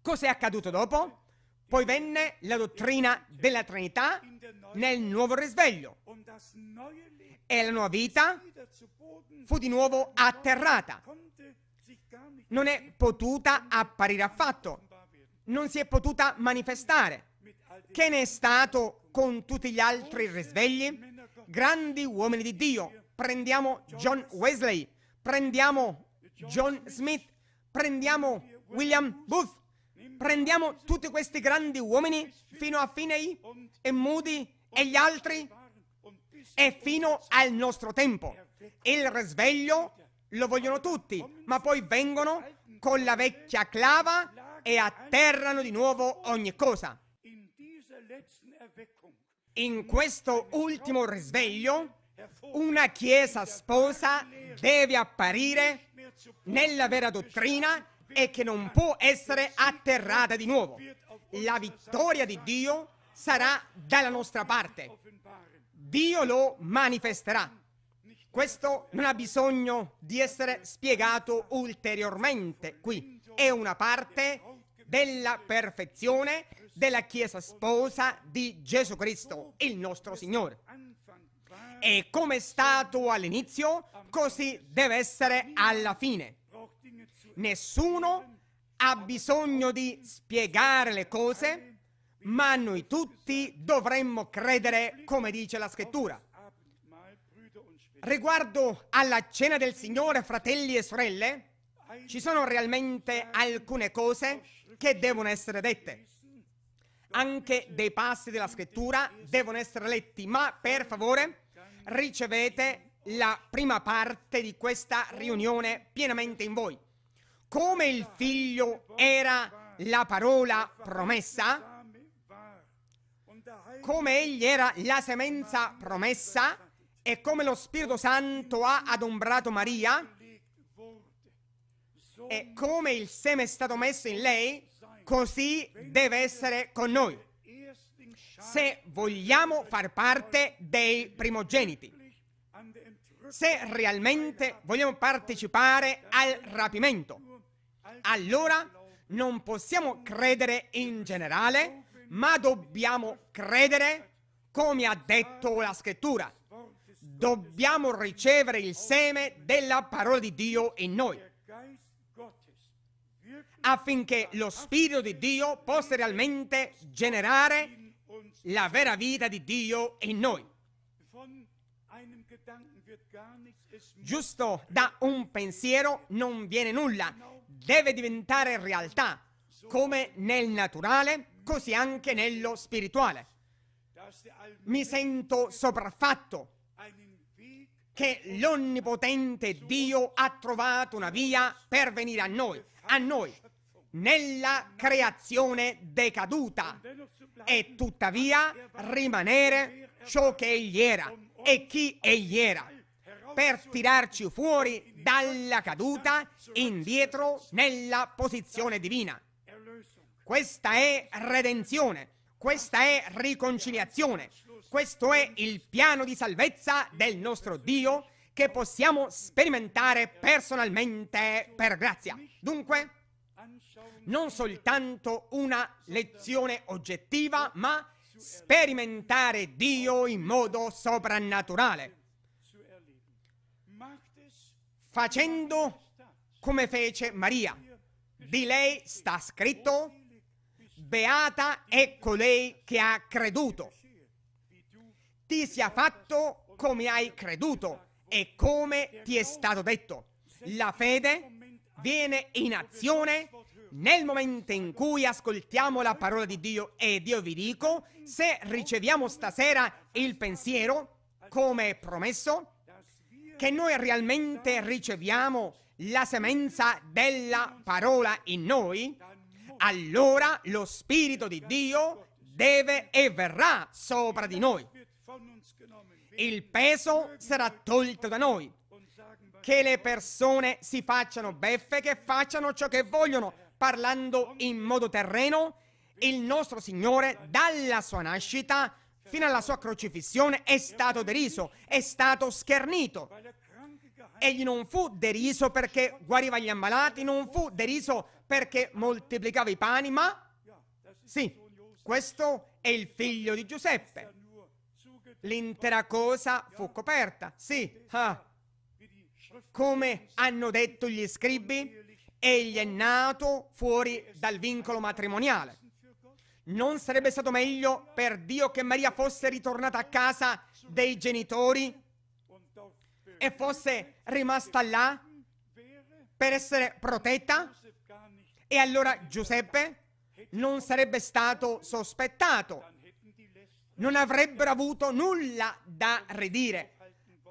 Cos'è accaduto dopo? Poi venne la dottrina della Trinità nel nuovo risveglio e la nuova vita fu di nuovo atterrata. Non è potuta apparire affatto, non si è potuta manifestare. Che ne è stato con tutti gli altri risvegli? Grandi uomini di Dio. Prendiamo John Wesley, prendiamo John Smith, prendiamo William Booth, prendiamo tutti questi grandi uomini fino a Finney e Moody e gli altri e fino al nostro tempo. Il risveglio lo vogliono tutti, ma poi vengono con la vecchia clava e atterrano di nuovo ogni cosa. In questo ultimo risveglio, una chiesa sposa deve apparire nella vera dottrina e che non può essere atterrata di nuovo. La vittoria di Dio sarà dalla nostra parte. Dio lo manifesterà. Questo non ha bisogno di essere spiegato ulteriormente qui. È una parte della perfezione della Chiesa sposa di Gesù Cristo, il nostro Signore. E come è stato all'inizio, così deve essere alla fine. Nessuno ha bisogno di spiegare le cose, ma noi tutti dovremmo credere come dice la Scrittura. Riguardo alla cena del Signore, fratelli e sorelle, ci sono realmente alcune cose che devono essere dette. Anche dei passi della Scrittura devono essere letti, ma per favore ricevete la prima parte di questa riunione pienamente in voi. Come il Figlio era la parola promessa, come Egli era la semenza promessa e come lo Spirito Santo ha adombrato Maria e come il seme è stato messo in lei, così deve essere con noi, se vogliamo far parte dei primogeniti, se realmente vogliamo partecipare al rapimento. Allora Non possiamo credere in generale, ma dobbiamo credere come ha detto la Scrittura. Dobbiamo ricevere il seme della parola di Dio in noi, affinché lo Spirito di Dio possa realmente generare la vera vita di Dio in noi. Giusto da un pensiero non viene nulla, deve diventare realtà, come nel naturale, così anche nello spirituale. Mi sento sopraffatto che l'onnipotente Dio ha trovato una via per venire a noi, nella creazione decaduta, e tuttavia rimanere ciò che egli era e chi egli era, per tirarci fuori dalla caduta indietro nella posizione divina. Questa è redenzione, questa è riconciliazione, questo è il piano di salvezza del nostro Dio che possiamo sperimentare personalmente per grazia. Dunque, non soltanto una lezione oggettiva, ma sperimentare Dio in modo soprannaturale, facendo come fece Maria. Di lei sta scritto: beata è colei che ha creduto. Ti sia fatto come hai creduto e come ti è stato detto. La fede viene in azione nel momento in cui ascoltiamo la parola di Dio. E Dio, vi dico, se riceviamo stasera il pensiero, come promesso, che noi realmente riceviamo la semenza della parola in noi, allora lo Spirito di Dio deve e verrà sopra di noi. Il peso sarà tolto da noi. Che le persone si facciano beffe, che facciano ciò che vogliono, parlando in modo terreno, il nostro Signore dalla sua nascita fino alla sua crocifissione è stato deriso, è stato schernito. Egli non fu deriso perché guariva gli ammalati, non fu deriso perché moltiplicava i pani, ma sì, questo è il figlio di Giuseppe. L'intera cosa fu coperta, sì, come hanno detto gli scribi, egli è nato fuori dal vincolo matrimoniale. Non sarebbe stato meglio per Dio che Maria fosse ritornata a casa dei genitori e fosse rimasta là per essere protetta? E allora Giuseppe non sarebbe stato sospettato, non avrebbero avuto nulla da ridire.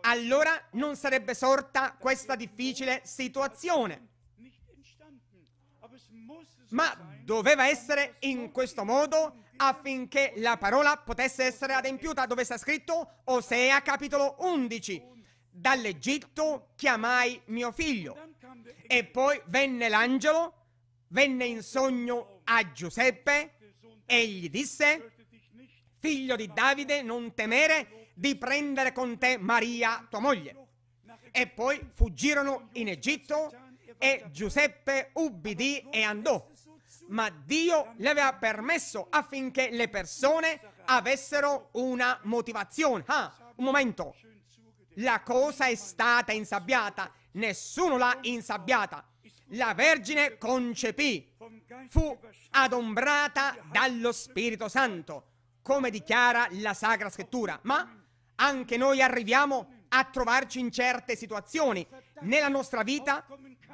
Allora non sarebbe sorta questa difficile situazione. Ma doveva essere in questo modo affinché la parola potesse essere adempiuta, dove sta scritto Osea capitolo 11. Dall'Egitto chiamai mio figlio. E poi venne l'angelo, venne in sogno a Giuseppe e gli disse: figlio di Davide, non temere di prendere con te Maria tua moglie. E poi fuggirono in Egitto e Giuseppe ubbidì e andò. Ma Dio le aveva permesso affinché le persone avessero una motivazione. Un momento, la cosa è stata insabbiata, nessuno l'ha insabbiata. La Vergine concepì, fu adombrata dallo Spirito Santo, come dichiara la Sacra Scrittura. Ma anche noi arriviamo a trovarci in certe situazioni nella nostra vita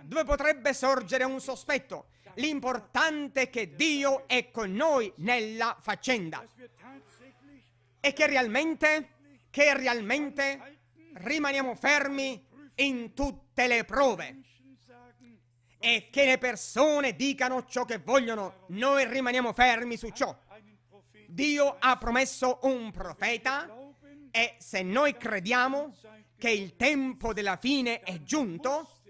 dove potrebbe sorgere un sospetto. L'importante è che Dio è con noi nella faccenda e che realmente rimaniamo fermi in tutte le prove, e che le persone dicano ciò che vogliono, noi rimaniamo fermi su ciò. Dio ha promesso un profeta, e se noi crediamo che il tempo della fine è giunto,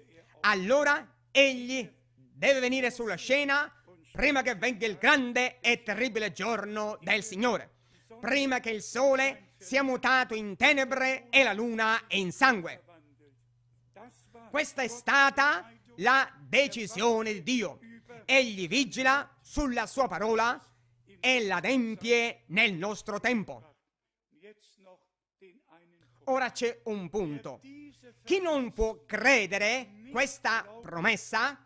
allora egli deve venire sulla scena prima che venga il grande e terribile giorno del Signore, prima che il sole sia mutato in tenebre e la luna in sangue. Questa è stata la decisione di Dio. Egli vigila sulla sua parola e la adempie nel nostro tempo. Ora c'è un punto. Chi non può credere questa promessa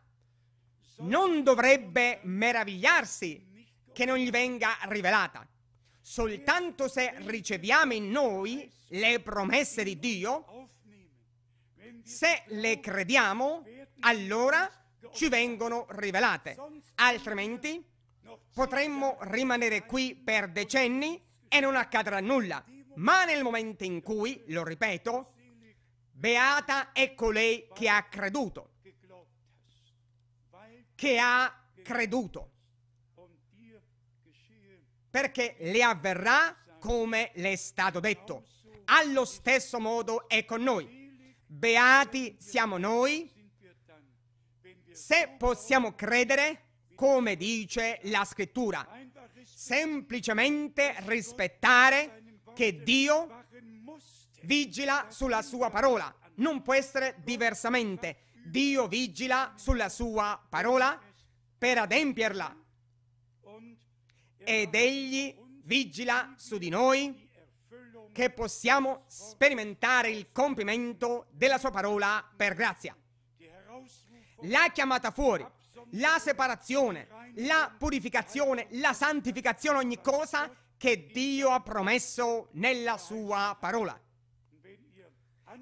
non dovrebbe meravigliarsi che non gli venga rivelata. Soltanto se riceviamo in noi le promesse di Dio, se le crediamo, allora ci vengono rivelate. Altrimenti potremmo rimanere qui per decenni e non accadrà nulla. Ma nel momento in cui, lo ripeto, beata è colei che ha creduto. Perché le avverrà come le è stato detto. Allo stesso modo è con noi. Beati siamo noi se possiamo credere come dice la Scrittura. Semplicemente rispettare che Dio vigila sulla sua parola. Non può essere diversamente. Dio vigila sulla sua parola per adempierla. Ed Egli vigila su di noi che possiamo sperimentare il compimento della sua parola per grazia. La chiamata fuori, la separazione, la purificazione, la santificazione, ogni cosa che Dio ha promesso nella sua parola.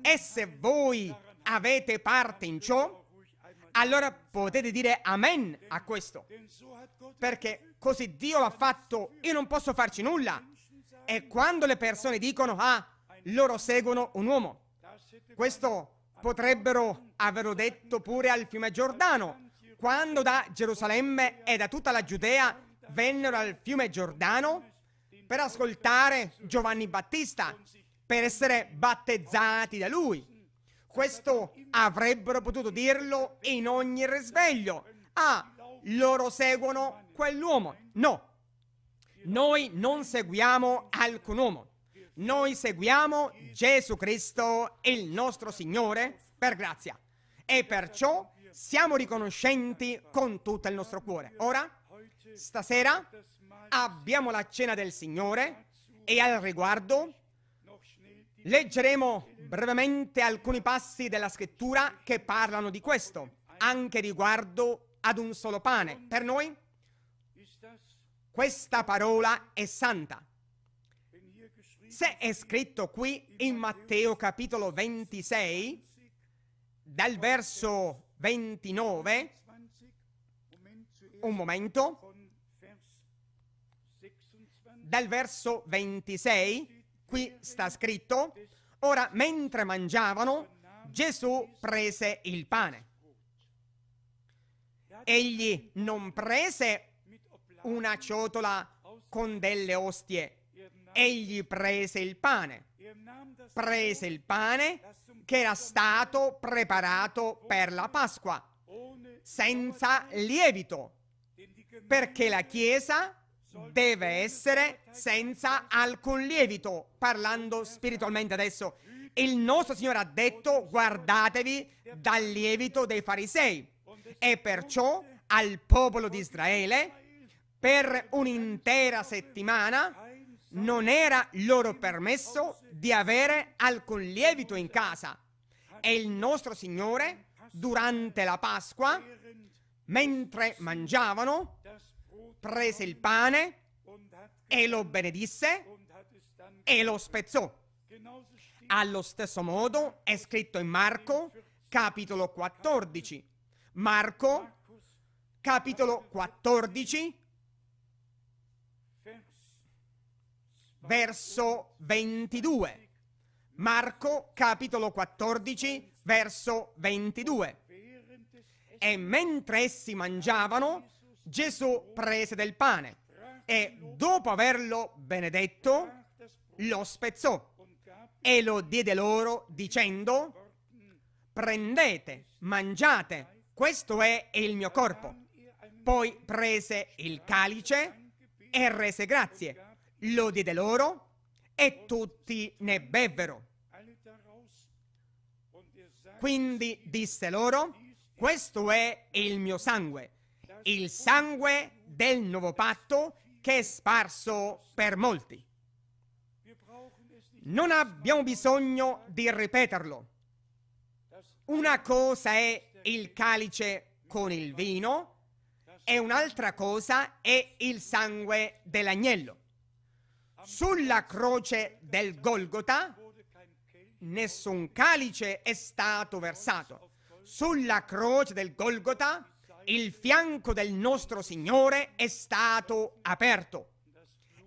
E se voi avete parte in ciò, allora potete dire amen a questo, perché così Dio l'ha fatto, io non posso farci nulla. E quando le persone dicono, loro seguono un uomo, questo potrebbero averlo detto pure al fiume Giordano, quando da Gerusalemme e da tutta la Giudea vennero al fiume Giordano per ascoltare Giovanni Battista, per essere battezzati da lui. Questo avrebbero potuto dirlo in ogni risveglio. Loro seguono quell'uomo. No, noi non seguiamo alcun uomo. Noi seguiamo Gesù Cristo, il nostro Signore, per grazia. E perciò siamo riconoscenti con tutto il nostro cuore. Ora, stasera, abbiamo la cena del Signore e al riguardo leggeremo brevemente alcuni passi della Scrittura che parlano di questo, anche riguardo ad un solo pane. Per noi questa parola è santa. Se è scritto qui in Matteo capitolo 26, dal verso 29, dal verso 26, qui sta scritto: ora mentre mangiavano, Gesù prese il pane. Egli non prese una ciotola con delle ostie, egli prese il pane che era stato preparato per la Pasqua, senza lievito, perché la Chiesa deve essere senza alcun lievito. Parlando spiritualmente adesso, il nostro Signore ha detto: guardatevi dal lievito dei farisei. E perciò al popolo di Israele per un'intera settimana non era loro permesso di avere alcun lievito in casa. E il nostro Signore durante la Pasqua, mentre mangiavano, prese il pane e lo benedisse e lo spezzò. Allo stesso modo è scritto in Marco capitolo 14. Marco capitolo 14 verso 22. Marco capitolo 14 verso 22. E mentre essi mangiavano, Gesù prese del pane e dopo averlo benedetto lo spezzò e lo diede loro dicendo: prendete, mangiate, questo è il mio corpo. Poi prese il calice e rese grazie, lo diede loro e tutti ne bevvero. Quindi disse loro: questo è il mio sangue il sangue del nuovo patto che è sparso per molti. Non abbiamo bisogno di ripeterlo. Una cosa è il calice con il vino e un'altra cosa è il sangue dell'agnello. Sulla croce del Golgotha nessun calice è stato versato. Sulla croce del Golgotha il fianco del nostro Signore è stato aperto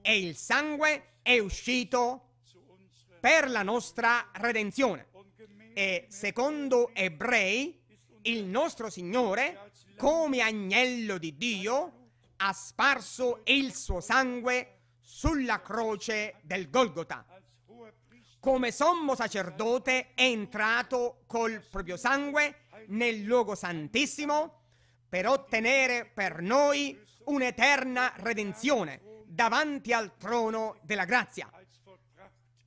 e il sangue è uscito per la nostra redenzione. E secondo Ebrei, il nostro Signore, come agnello di Dio, ha sparso il suo sangue sulla croce del Golgotha. Come sommo sacerdote è entrato col proprio sangue nel luogo santissimo per ottenere per noi un'eterna redenzione davanti al trono della grazia,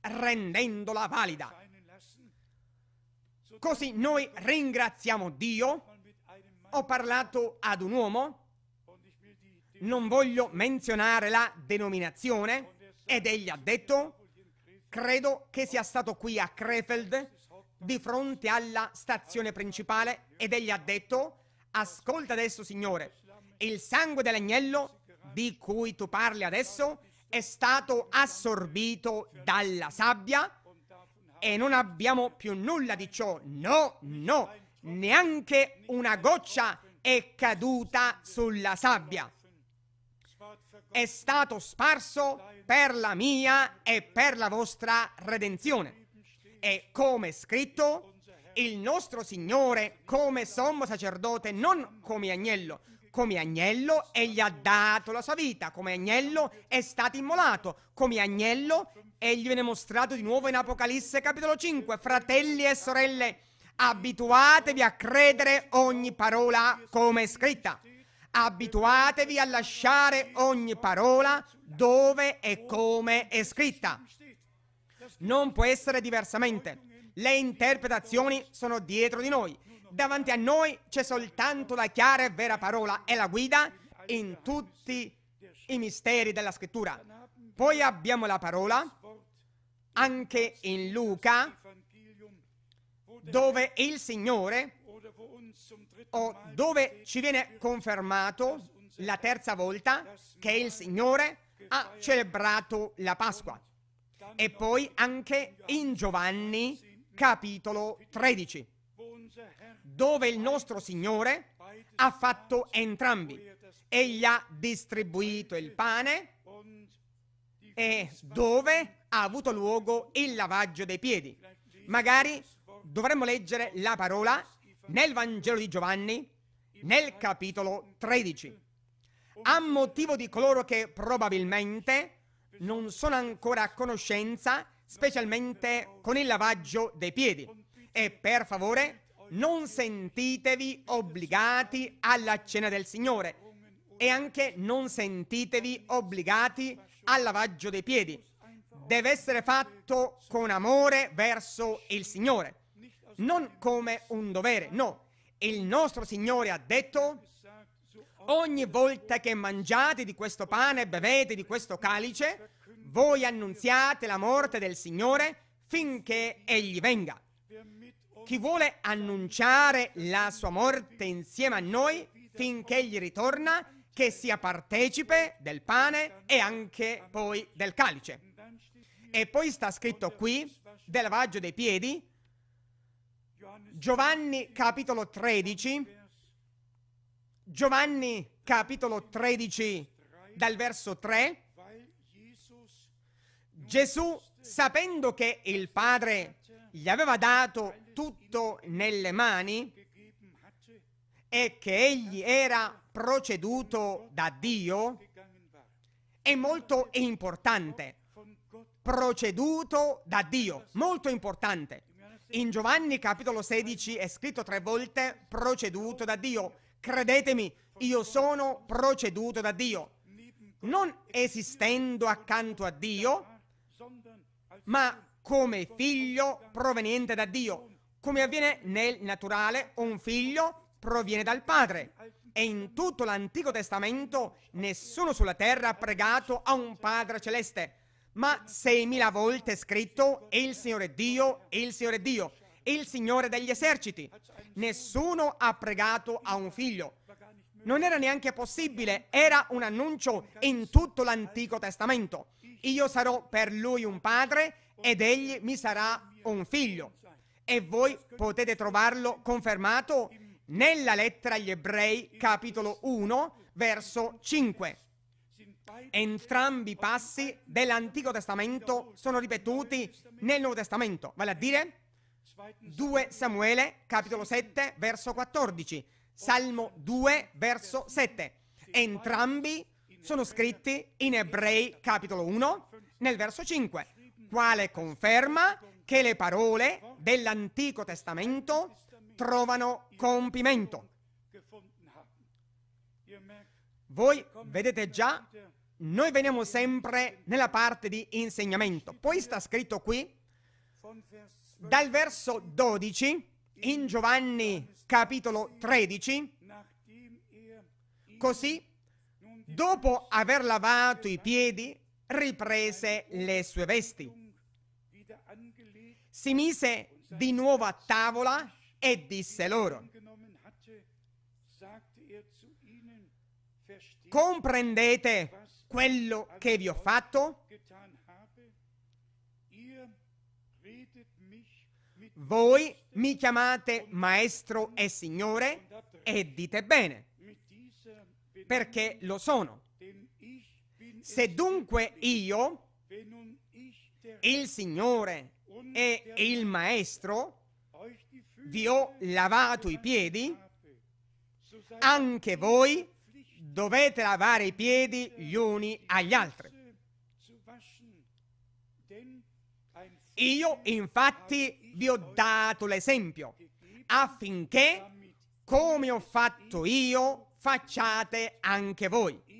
rendendola valida. Così noi ringraziamo Dio. Ho parlato ad un uomo, non voglio menzionare la denominazione, ed egli ha detto, credo che sia stato qui a Krefeld, di fronte alla stazione principale, ed egli ha detto, ascolta adesso Signore, il sangue dell'agnello di cui tu parli adesso è stato assorbito dalla sabbia e non abbiamo più nulla di ciò, no, no, neanche una goccia è caduta sulla sabbia. È stato sparso per la mia e per la vostra redenzione. E come è scritto, il nostro Signore come sommo sacerdote, non come agnello egli ha dato la sua vita, come agnello è stato immolato, come agnello egli viene mostrato di nuovo in Apocalisse capitolo 5. Fratelli e sorelle, abituatevi a credere ogni parola come è scritta. Abituatevi a lasciare ogni parola dove e come è scritta. Non può essere diversamente. Le interpretazioni sono dietro di noi. Davanti a noi c'è soltanto la chiara e vera parola e la guida in tutti i misteri della scrittura. Poi abbiamo la parola anche in Luca, dove il Signore, o dove ci viene confermato la terza volta che il Signore ha celebrato la Pasqua. E poi anche in Giovanni capitolo 13, dove il nostro Signore ha fatto entrambi. Egli ha distribuito il pane e dove ha avuto luogo il lavaggio dei piedi. Magari dovremmo leggere la parola nel Vangelo di Giovanni, nel capitolo 13, a motivo di coloro che probabilmente non sono ancora a conoscenza, specialmente con il lavaggio dei piedi. E per favore, non sentitevi obbligati alla cena del Signore e anche non sentitevi obbligati al lavaggio dei piedi. Deve essere fatto con amore verso il Signore, non come un dovere, no. Il nostro Signore ha detto, ogni volta che mangiate di questo pane e bevete di questo calice, voi annunziate la morte del Signore finché Egli venga. Chi vuole annunciare la sua morte insieme a noi finché Egli ritorna, che sia partecipe del pane e anche poi del calice. E poi sta scritto qui, del lavaggio dei piedi, Giovanni capitolo 13, Giovanni capitolo 13 dal verso 3, Gesù, sapendo che il Padre gli aveva dato tutto nelle mani e che egli era proceduto da Dio, è molto importante, proceduto da Dio, molto importante. In Giovanni capitolo 16 è scritto 3 volte proceduto da Dio. Credetemi, io sono proceduto da Dio, non esistendo accanto a Dio, ma come figlio proveniente da Dio, come avviene nel naturale un figlio proviene dal Padre. E in tutto l'Antico Testamento nessuno sulla terra ha pregato a un Padre celeste, ma 6.000 volte è scritto il Signore Dio, il Signore degli eserciti. Nessuno ha pregato a un figlio. Non era neanche possibile, era un annuncio in tutto l'Antico Testamento. Io sarò per lui un padre ed egli mi sarà un figlio. E voi potete trovarlo confermato nella lettera agli Ebrei, capitolo 1, verso 5. Entrambi i passi dell'Antico Testamento sono ripetuti nel Nuovo Testamento, vale a dire 2 Samuele, capitolo 7, verso 14, Salmo 2, verso 7. Entrambi sono scritti in Ebrei, capitolo 1, nel verso 5, quale conferma che le parole dell'Antico Testamento trovano compimento. Voi vedete già, noi veniamo sempre nella parte di insegnamento. Poi sta scritto qui, dal verso 12, in Giovanni capitolo 13, così, dopo aver lavato i piedi, riprese le sue vesti. Si mise di nuovo a tavola e disse loro, comprendete quello che vi ho fatto? Voi mi chiamate maestro e signore e dite bene, perché lo sono. Se dunque io, il Signore e il Maestro, vi ho lavato i piedi, anche voi dovete lavare i piedi gli uni agli altri. Io infatti vi ho dato l'esempio, affinché, come ho fatto io, facciate anche voi.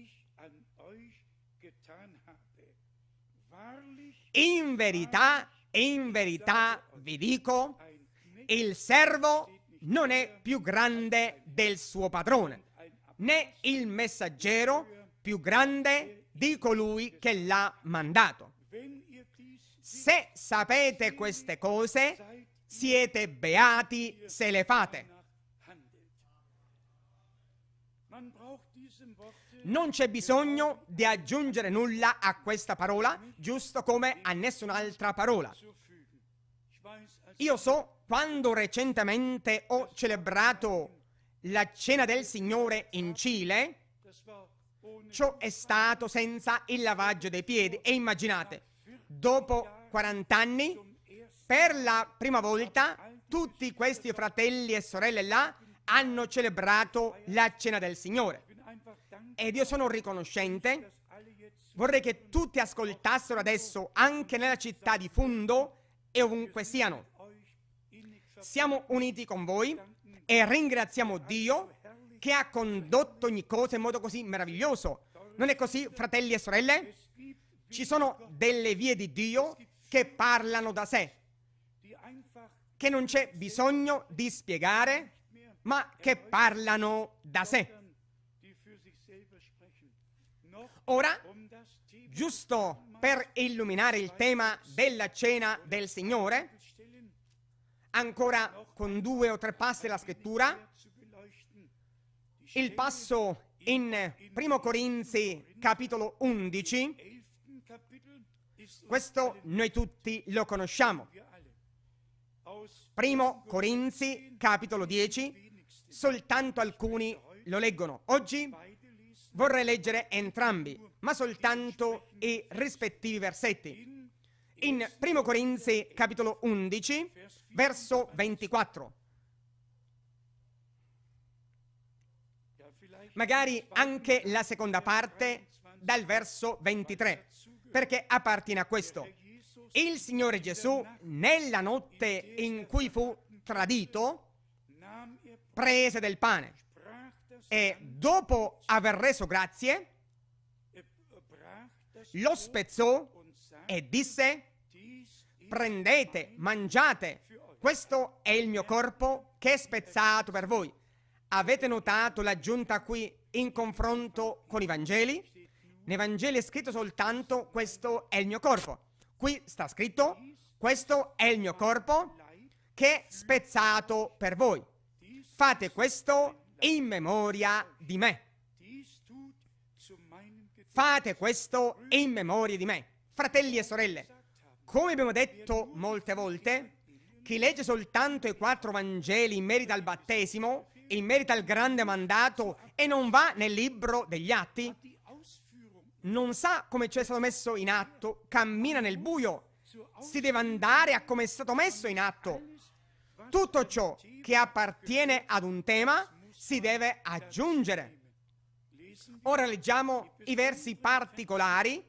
In verità vi dico, il servo non è più grande del suo padrone, né il messaggero più grande di colui che l'ha mandato. Se sapete queste cose, siete beati se le fate. Non c'è bisogno di aggiungere nulla a questa parola, giusto come a nessun'altra parola. Io so, quando recentemente ho celebrato la Cena del Signore in Cile, ciò è stato senza il lavaggio dei piedi. E immaginate, dopo 40 anni, per la prima volta, tutti questi fratelli e sorelle là hanno celebrato la Cena del Signore. Ed io sono riconoscente, vorrei che tutti ascoltassero adesso, anche nella città di Fundo e ovunque siano. Siamo uniti con voi e ringraziamo Dio che ha condotto ogni cosa in modo così meraviglioso. Non è così, fratelli e sorelle? Ci sono delle vie di Dio che parlano da sé, che non c'è bisogno di spiegare, ma che parlano da sé. Ora, giusto per illuminare il tema della Cena del Signore, ancora con 2 o 3 passi della Scrittura, il passo in Primo Corinzi, capitolo 11, questo noi tutti lo conosciamo. Primo Corinzi, capitolo 10, soltanto alcuni lo leggono. Oggi vorrei leggere entrambi, ma soltanto i rispettivi versetti. In 1 Corinzi, capitolo 11, verso 24. Magari anche la seconda parte dal verso 23, perché appartiene a questo. Il Signore Gesù, nella notte in cui fu tradito, prese del pane e dopo aver reso grazie, lo spezzò e disse, prendete, mangiate, questo è il mio corpo che è spezzato per voi. Avete notato l'aggiunta qui in confronto con i Vangeli? Nei Vangeli è scritto soltanto questo è il mio corpo. Qui sta scritto questo è il mio corpo che è spezzato per voi. Fate questo in memoria di me. Fate questo in memoria di me. Fratelli e sorelle, come abbiamo detto molte volte, chi legge soltanto i 4 Vangeli in merito al battesimo, in merito al grande mandato e non va nel libro degli Atti, non sa come ci è stato messo in atto, cammina nel buio, si deve andare a come è stato messo in atto. Tutto ciò che appartiene ad un tema si deve aggiungere. Ora leggiamo i versi particolari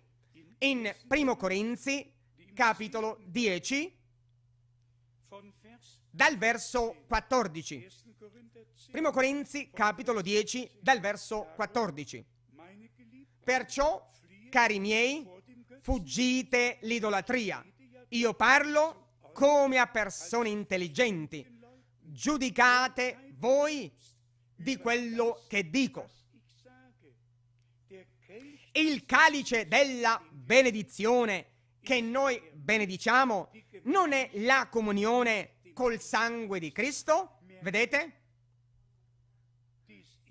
in Primo Corinzi, capitolo 10, dal verso 14. Primo Corinzi, capitolo 10, dal verso 14. Perciò, cari miei, fuggite l'idolatria. Io parlo come a persone intelligenti. Giudicate voi di quello che dico. Il calice della benedizione che noi benediciamo non è la comunione col sangue di Cristo? Vedete?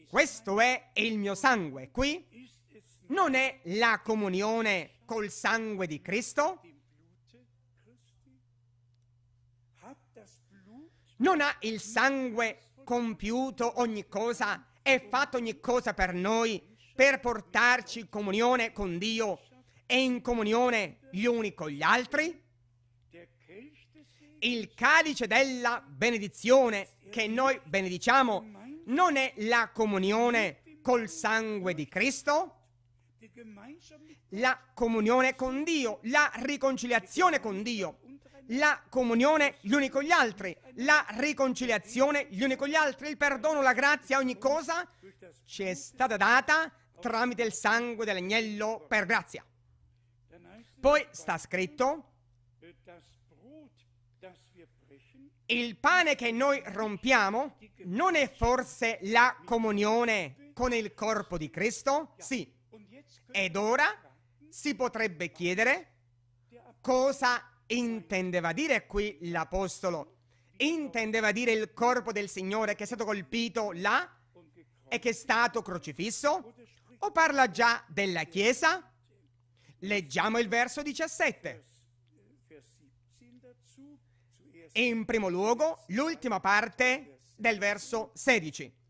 Questo è il mio sangue. Qui non è la comunione col sangue di Cristo? Non ha il sangue compiuto ogni cosa e fatto ogni cosa per noi, per portarci in comunione con Dio e in comunione gli uni con gli altri? Il calice della benedizione che noi benediciamo non è la comunione col sangue di Cristo? La comunione con Dio, la riconciliazione con Dio, la comunione gli uni con gli altri, la riconciliazione gli uni con gli altri, il perdono, la grazia, ogni cosa ci è stata data tramite il sangue dell'agnello per grazia. Poi sta scritto, il pane che noi rompiamo non è forse la comunione con il corpo di Cristo? Sì. Ed ora si potrebbe chiedere cosa intendeva dire qui l'Apostolo. Intendeva dire il corpo del Signore che è stato colpito là e che è stato crocifisso? O parla già della Chiesa? Leggiamo il verso 17. In primo luogo, l'ultima parte del verso 16.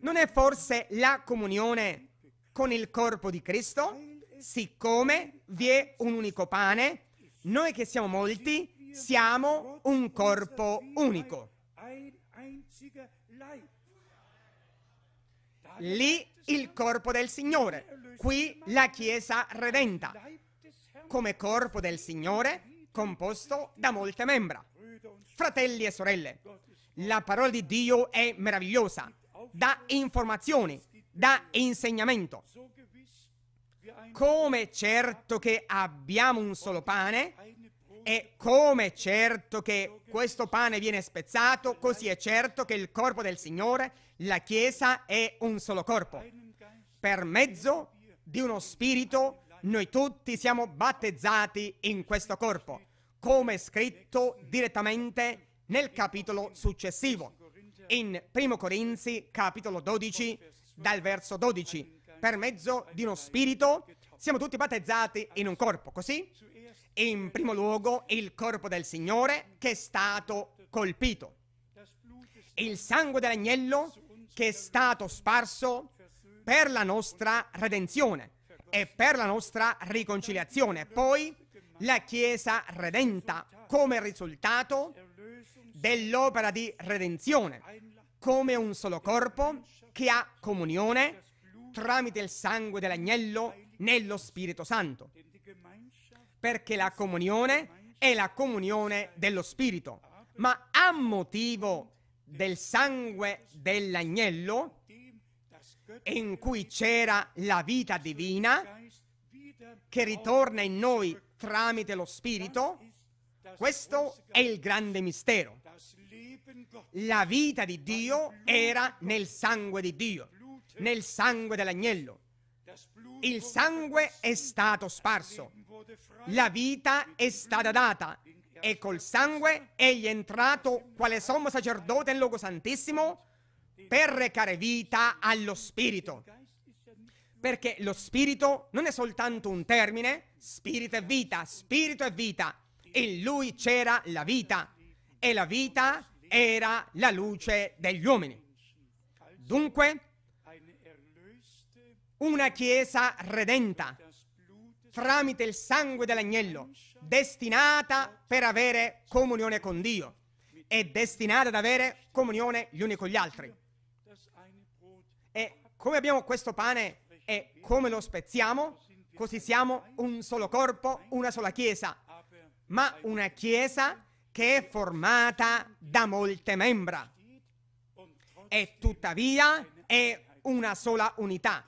Non è forse la comunione con il corpo di Cristo? Siccome vi è un unico pane, noi che siamo molti siamo un corpo unico. Lì il corpo del Signore, qui la Chiesa redenta, come corpo del Signore composto da molte membra. Fratelli e sorelle, la parola di Dio è meravigliosa, dà informazioni, dà insegnamento. Come certo che abbiamo un solo pane e come certo che questo pane viene spezzato, così è certo che il corpo del Signore, la Chiesa, è un solo corpo. Per mezzo di uno spirito noi tutti siamo battezzati in questo corpo, come è scritto direttamente nel capitolo successivo, in 1 Corinzi capitolo 12 dal verso 12. Per mezzo di uno spirito siamo tutti battezzati in un corpo, così? In primo luogo il corpo del Signore che è stato colpito. Il sangue dell'agnello che è stato sparso per la nostra redenzione e per la nostra riconciliazione. Poi la Chiesa redenta come risultato dell'opera di redenzione, come un solo corpo che ha comunione tramite il sangue dell'agnello nello Spirito Santo, perché la comunione è la comunione dello Spirito, ma a motivo del sangue dell'agnello in cui c'era la vita divina che ritorna in noi tramite lo Spirito, questo è il grande mistero. La vita di Dio era nel sangue di Dio, nel sangue dell'agnello. Il sangue è stato sparso, la vita è stata data, e col sangue egli è entrato quale sommo sacerdote nel luogo santissimo per recare vita allo spirito. Perché lo spirito non è soltanto un termine, spirito è vita, spirito è vita. In lui c'era la vita, e la vita era la luce degli uomini. Dunque, una chiesa redenta, tramite il sangue dell'agnello, destinata per avere comunione con Dio, e destinata ad avere comunione gli uni con gli altri. E come abbiamo questo pane e come lo spezziamo, così siamo un solo corpo, una sola chiesa, ma una chiesa che è formata da molte membra, e tuttavia è una sola unità.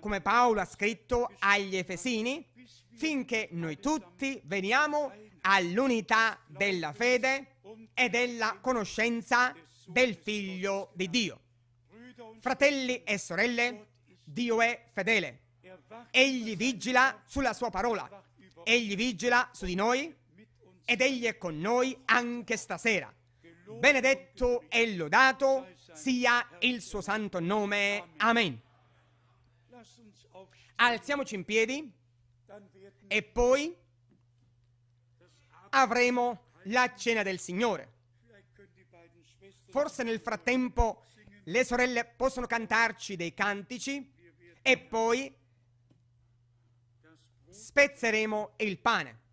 Come Paolo ha scritto agli Efesini, finché noi tutti veniamo all'unità della fede e della conoscenza del Figlio di Dio. Fratelli e sorelle, Dio è fedele. Egli vigila sulla sua parola. Egli vigila su di noi, ed egli è con noi anche stasera. Benedetto e lodato sia il suo santo nome. Amen. Alziamoci in piedi e poi avremo la cena del Signore. Forse nel frattempo le sorelle possono cantarci dei cantici e poi spezzeremo il pane.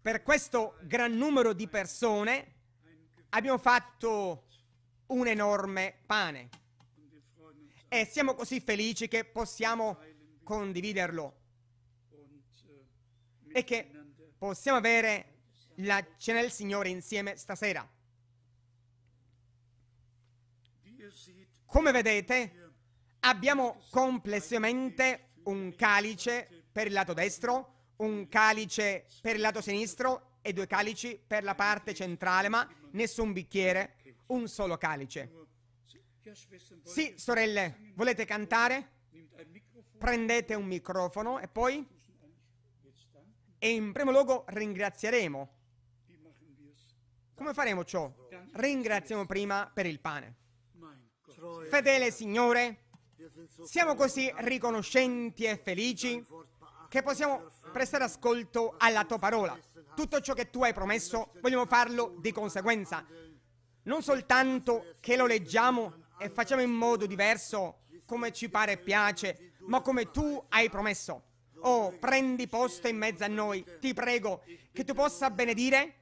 Per questo gran numero di persone abbiamo fatto un enorme pane e siamo così felici che possiamo condividerlo e che possiamo avere la cena del Signore insieme stasera. Come vedete, abbiamo complessivamente un calice per il lato destro, un calice per il lato sinistro e due calici per la parte centrale, ma nessun bicchiere, un solo calice. Sì, sorelle, volete cantare? Prendete un microfono e poi, in primo luogo, ringrazieremo. Come faremo ciò? Ringraziamo prima per il pane. Fedele Signore, siamo così riconoscenti e felici che possiamo prestare ascolto alla tua parola. Tutto ciò che tu hai promesso vogliamo farlo di conseguenza. Non soltanto che lo leggiamo e facciamo in modo diverso come ci pare e piace, ma come tu hai promesso. Oh, prendi posto in mezzo a noi, ti prego, che tu possa benedire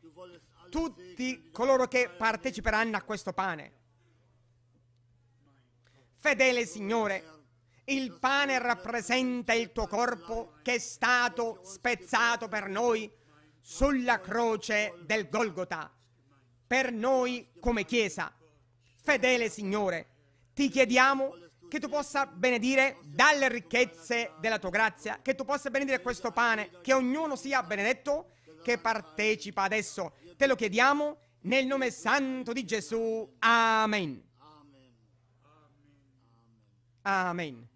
tutti coloro che parteciperanno a questo pane. Fedele Signore, il pane rappresenta il tuo corpo che è stato spezzato per noi sulla croce del Golgotha, per noi come Chiesa. Fedele Signore, ti chiediamo che tu possa benedire dalle ricchezze della tua grazia, che tu possa benedire questo pane, che ognuno sia benedetto che partecipa adesso. Te lo chiediamo nel nome santo di Gesù. Amen. Amen.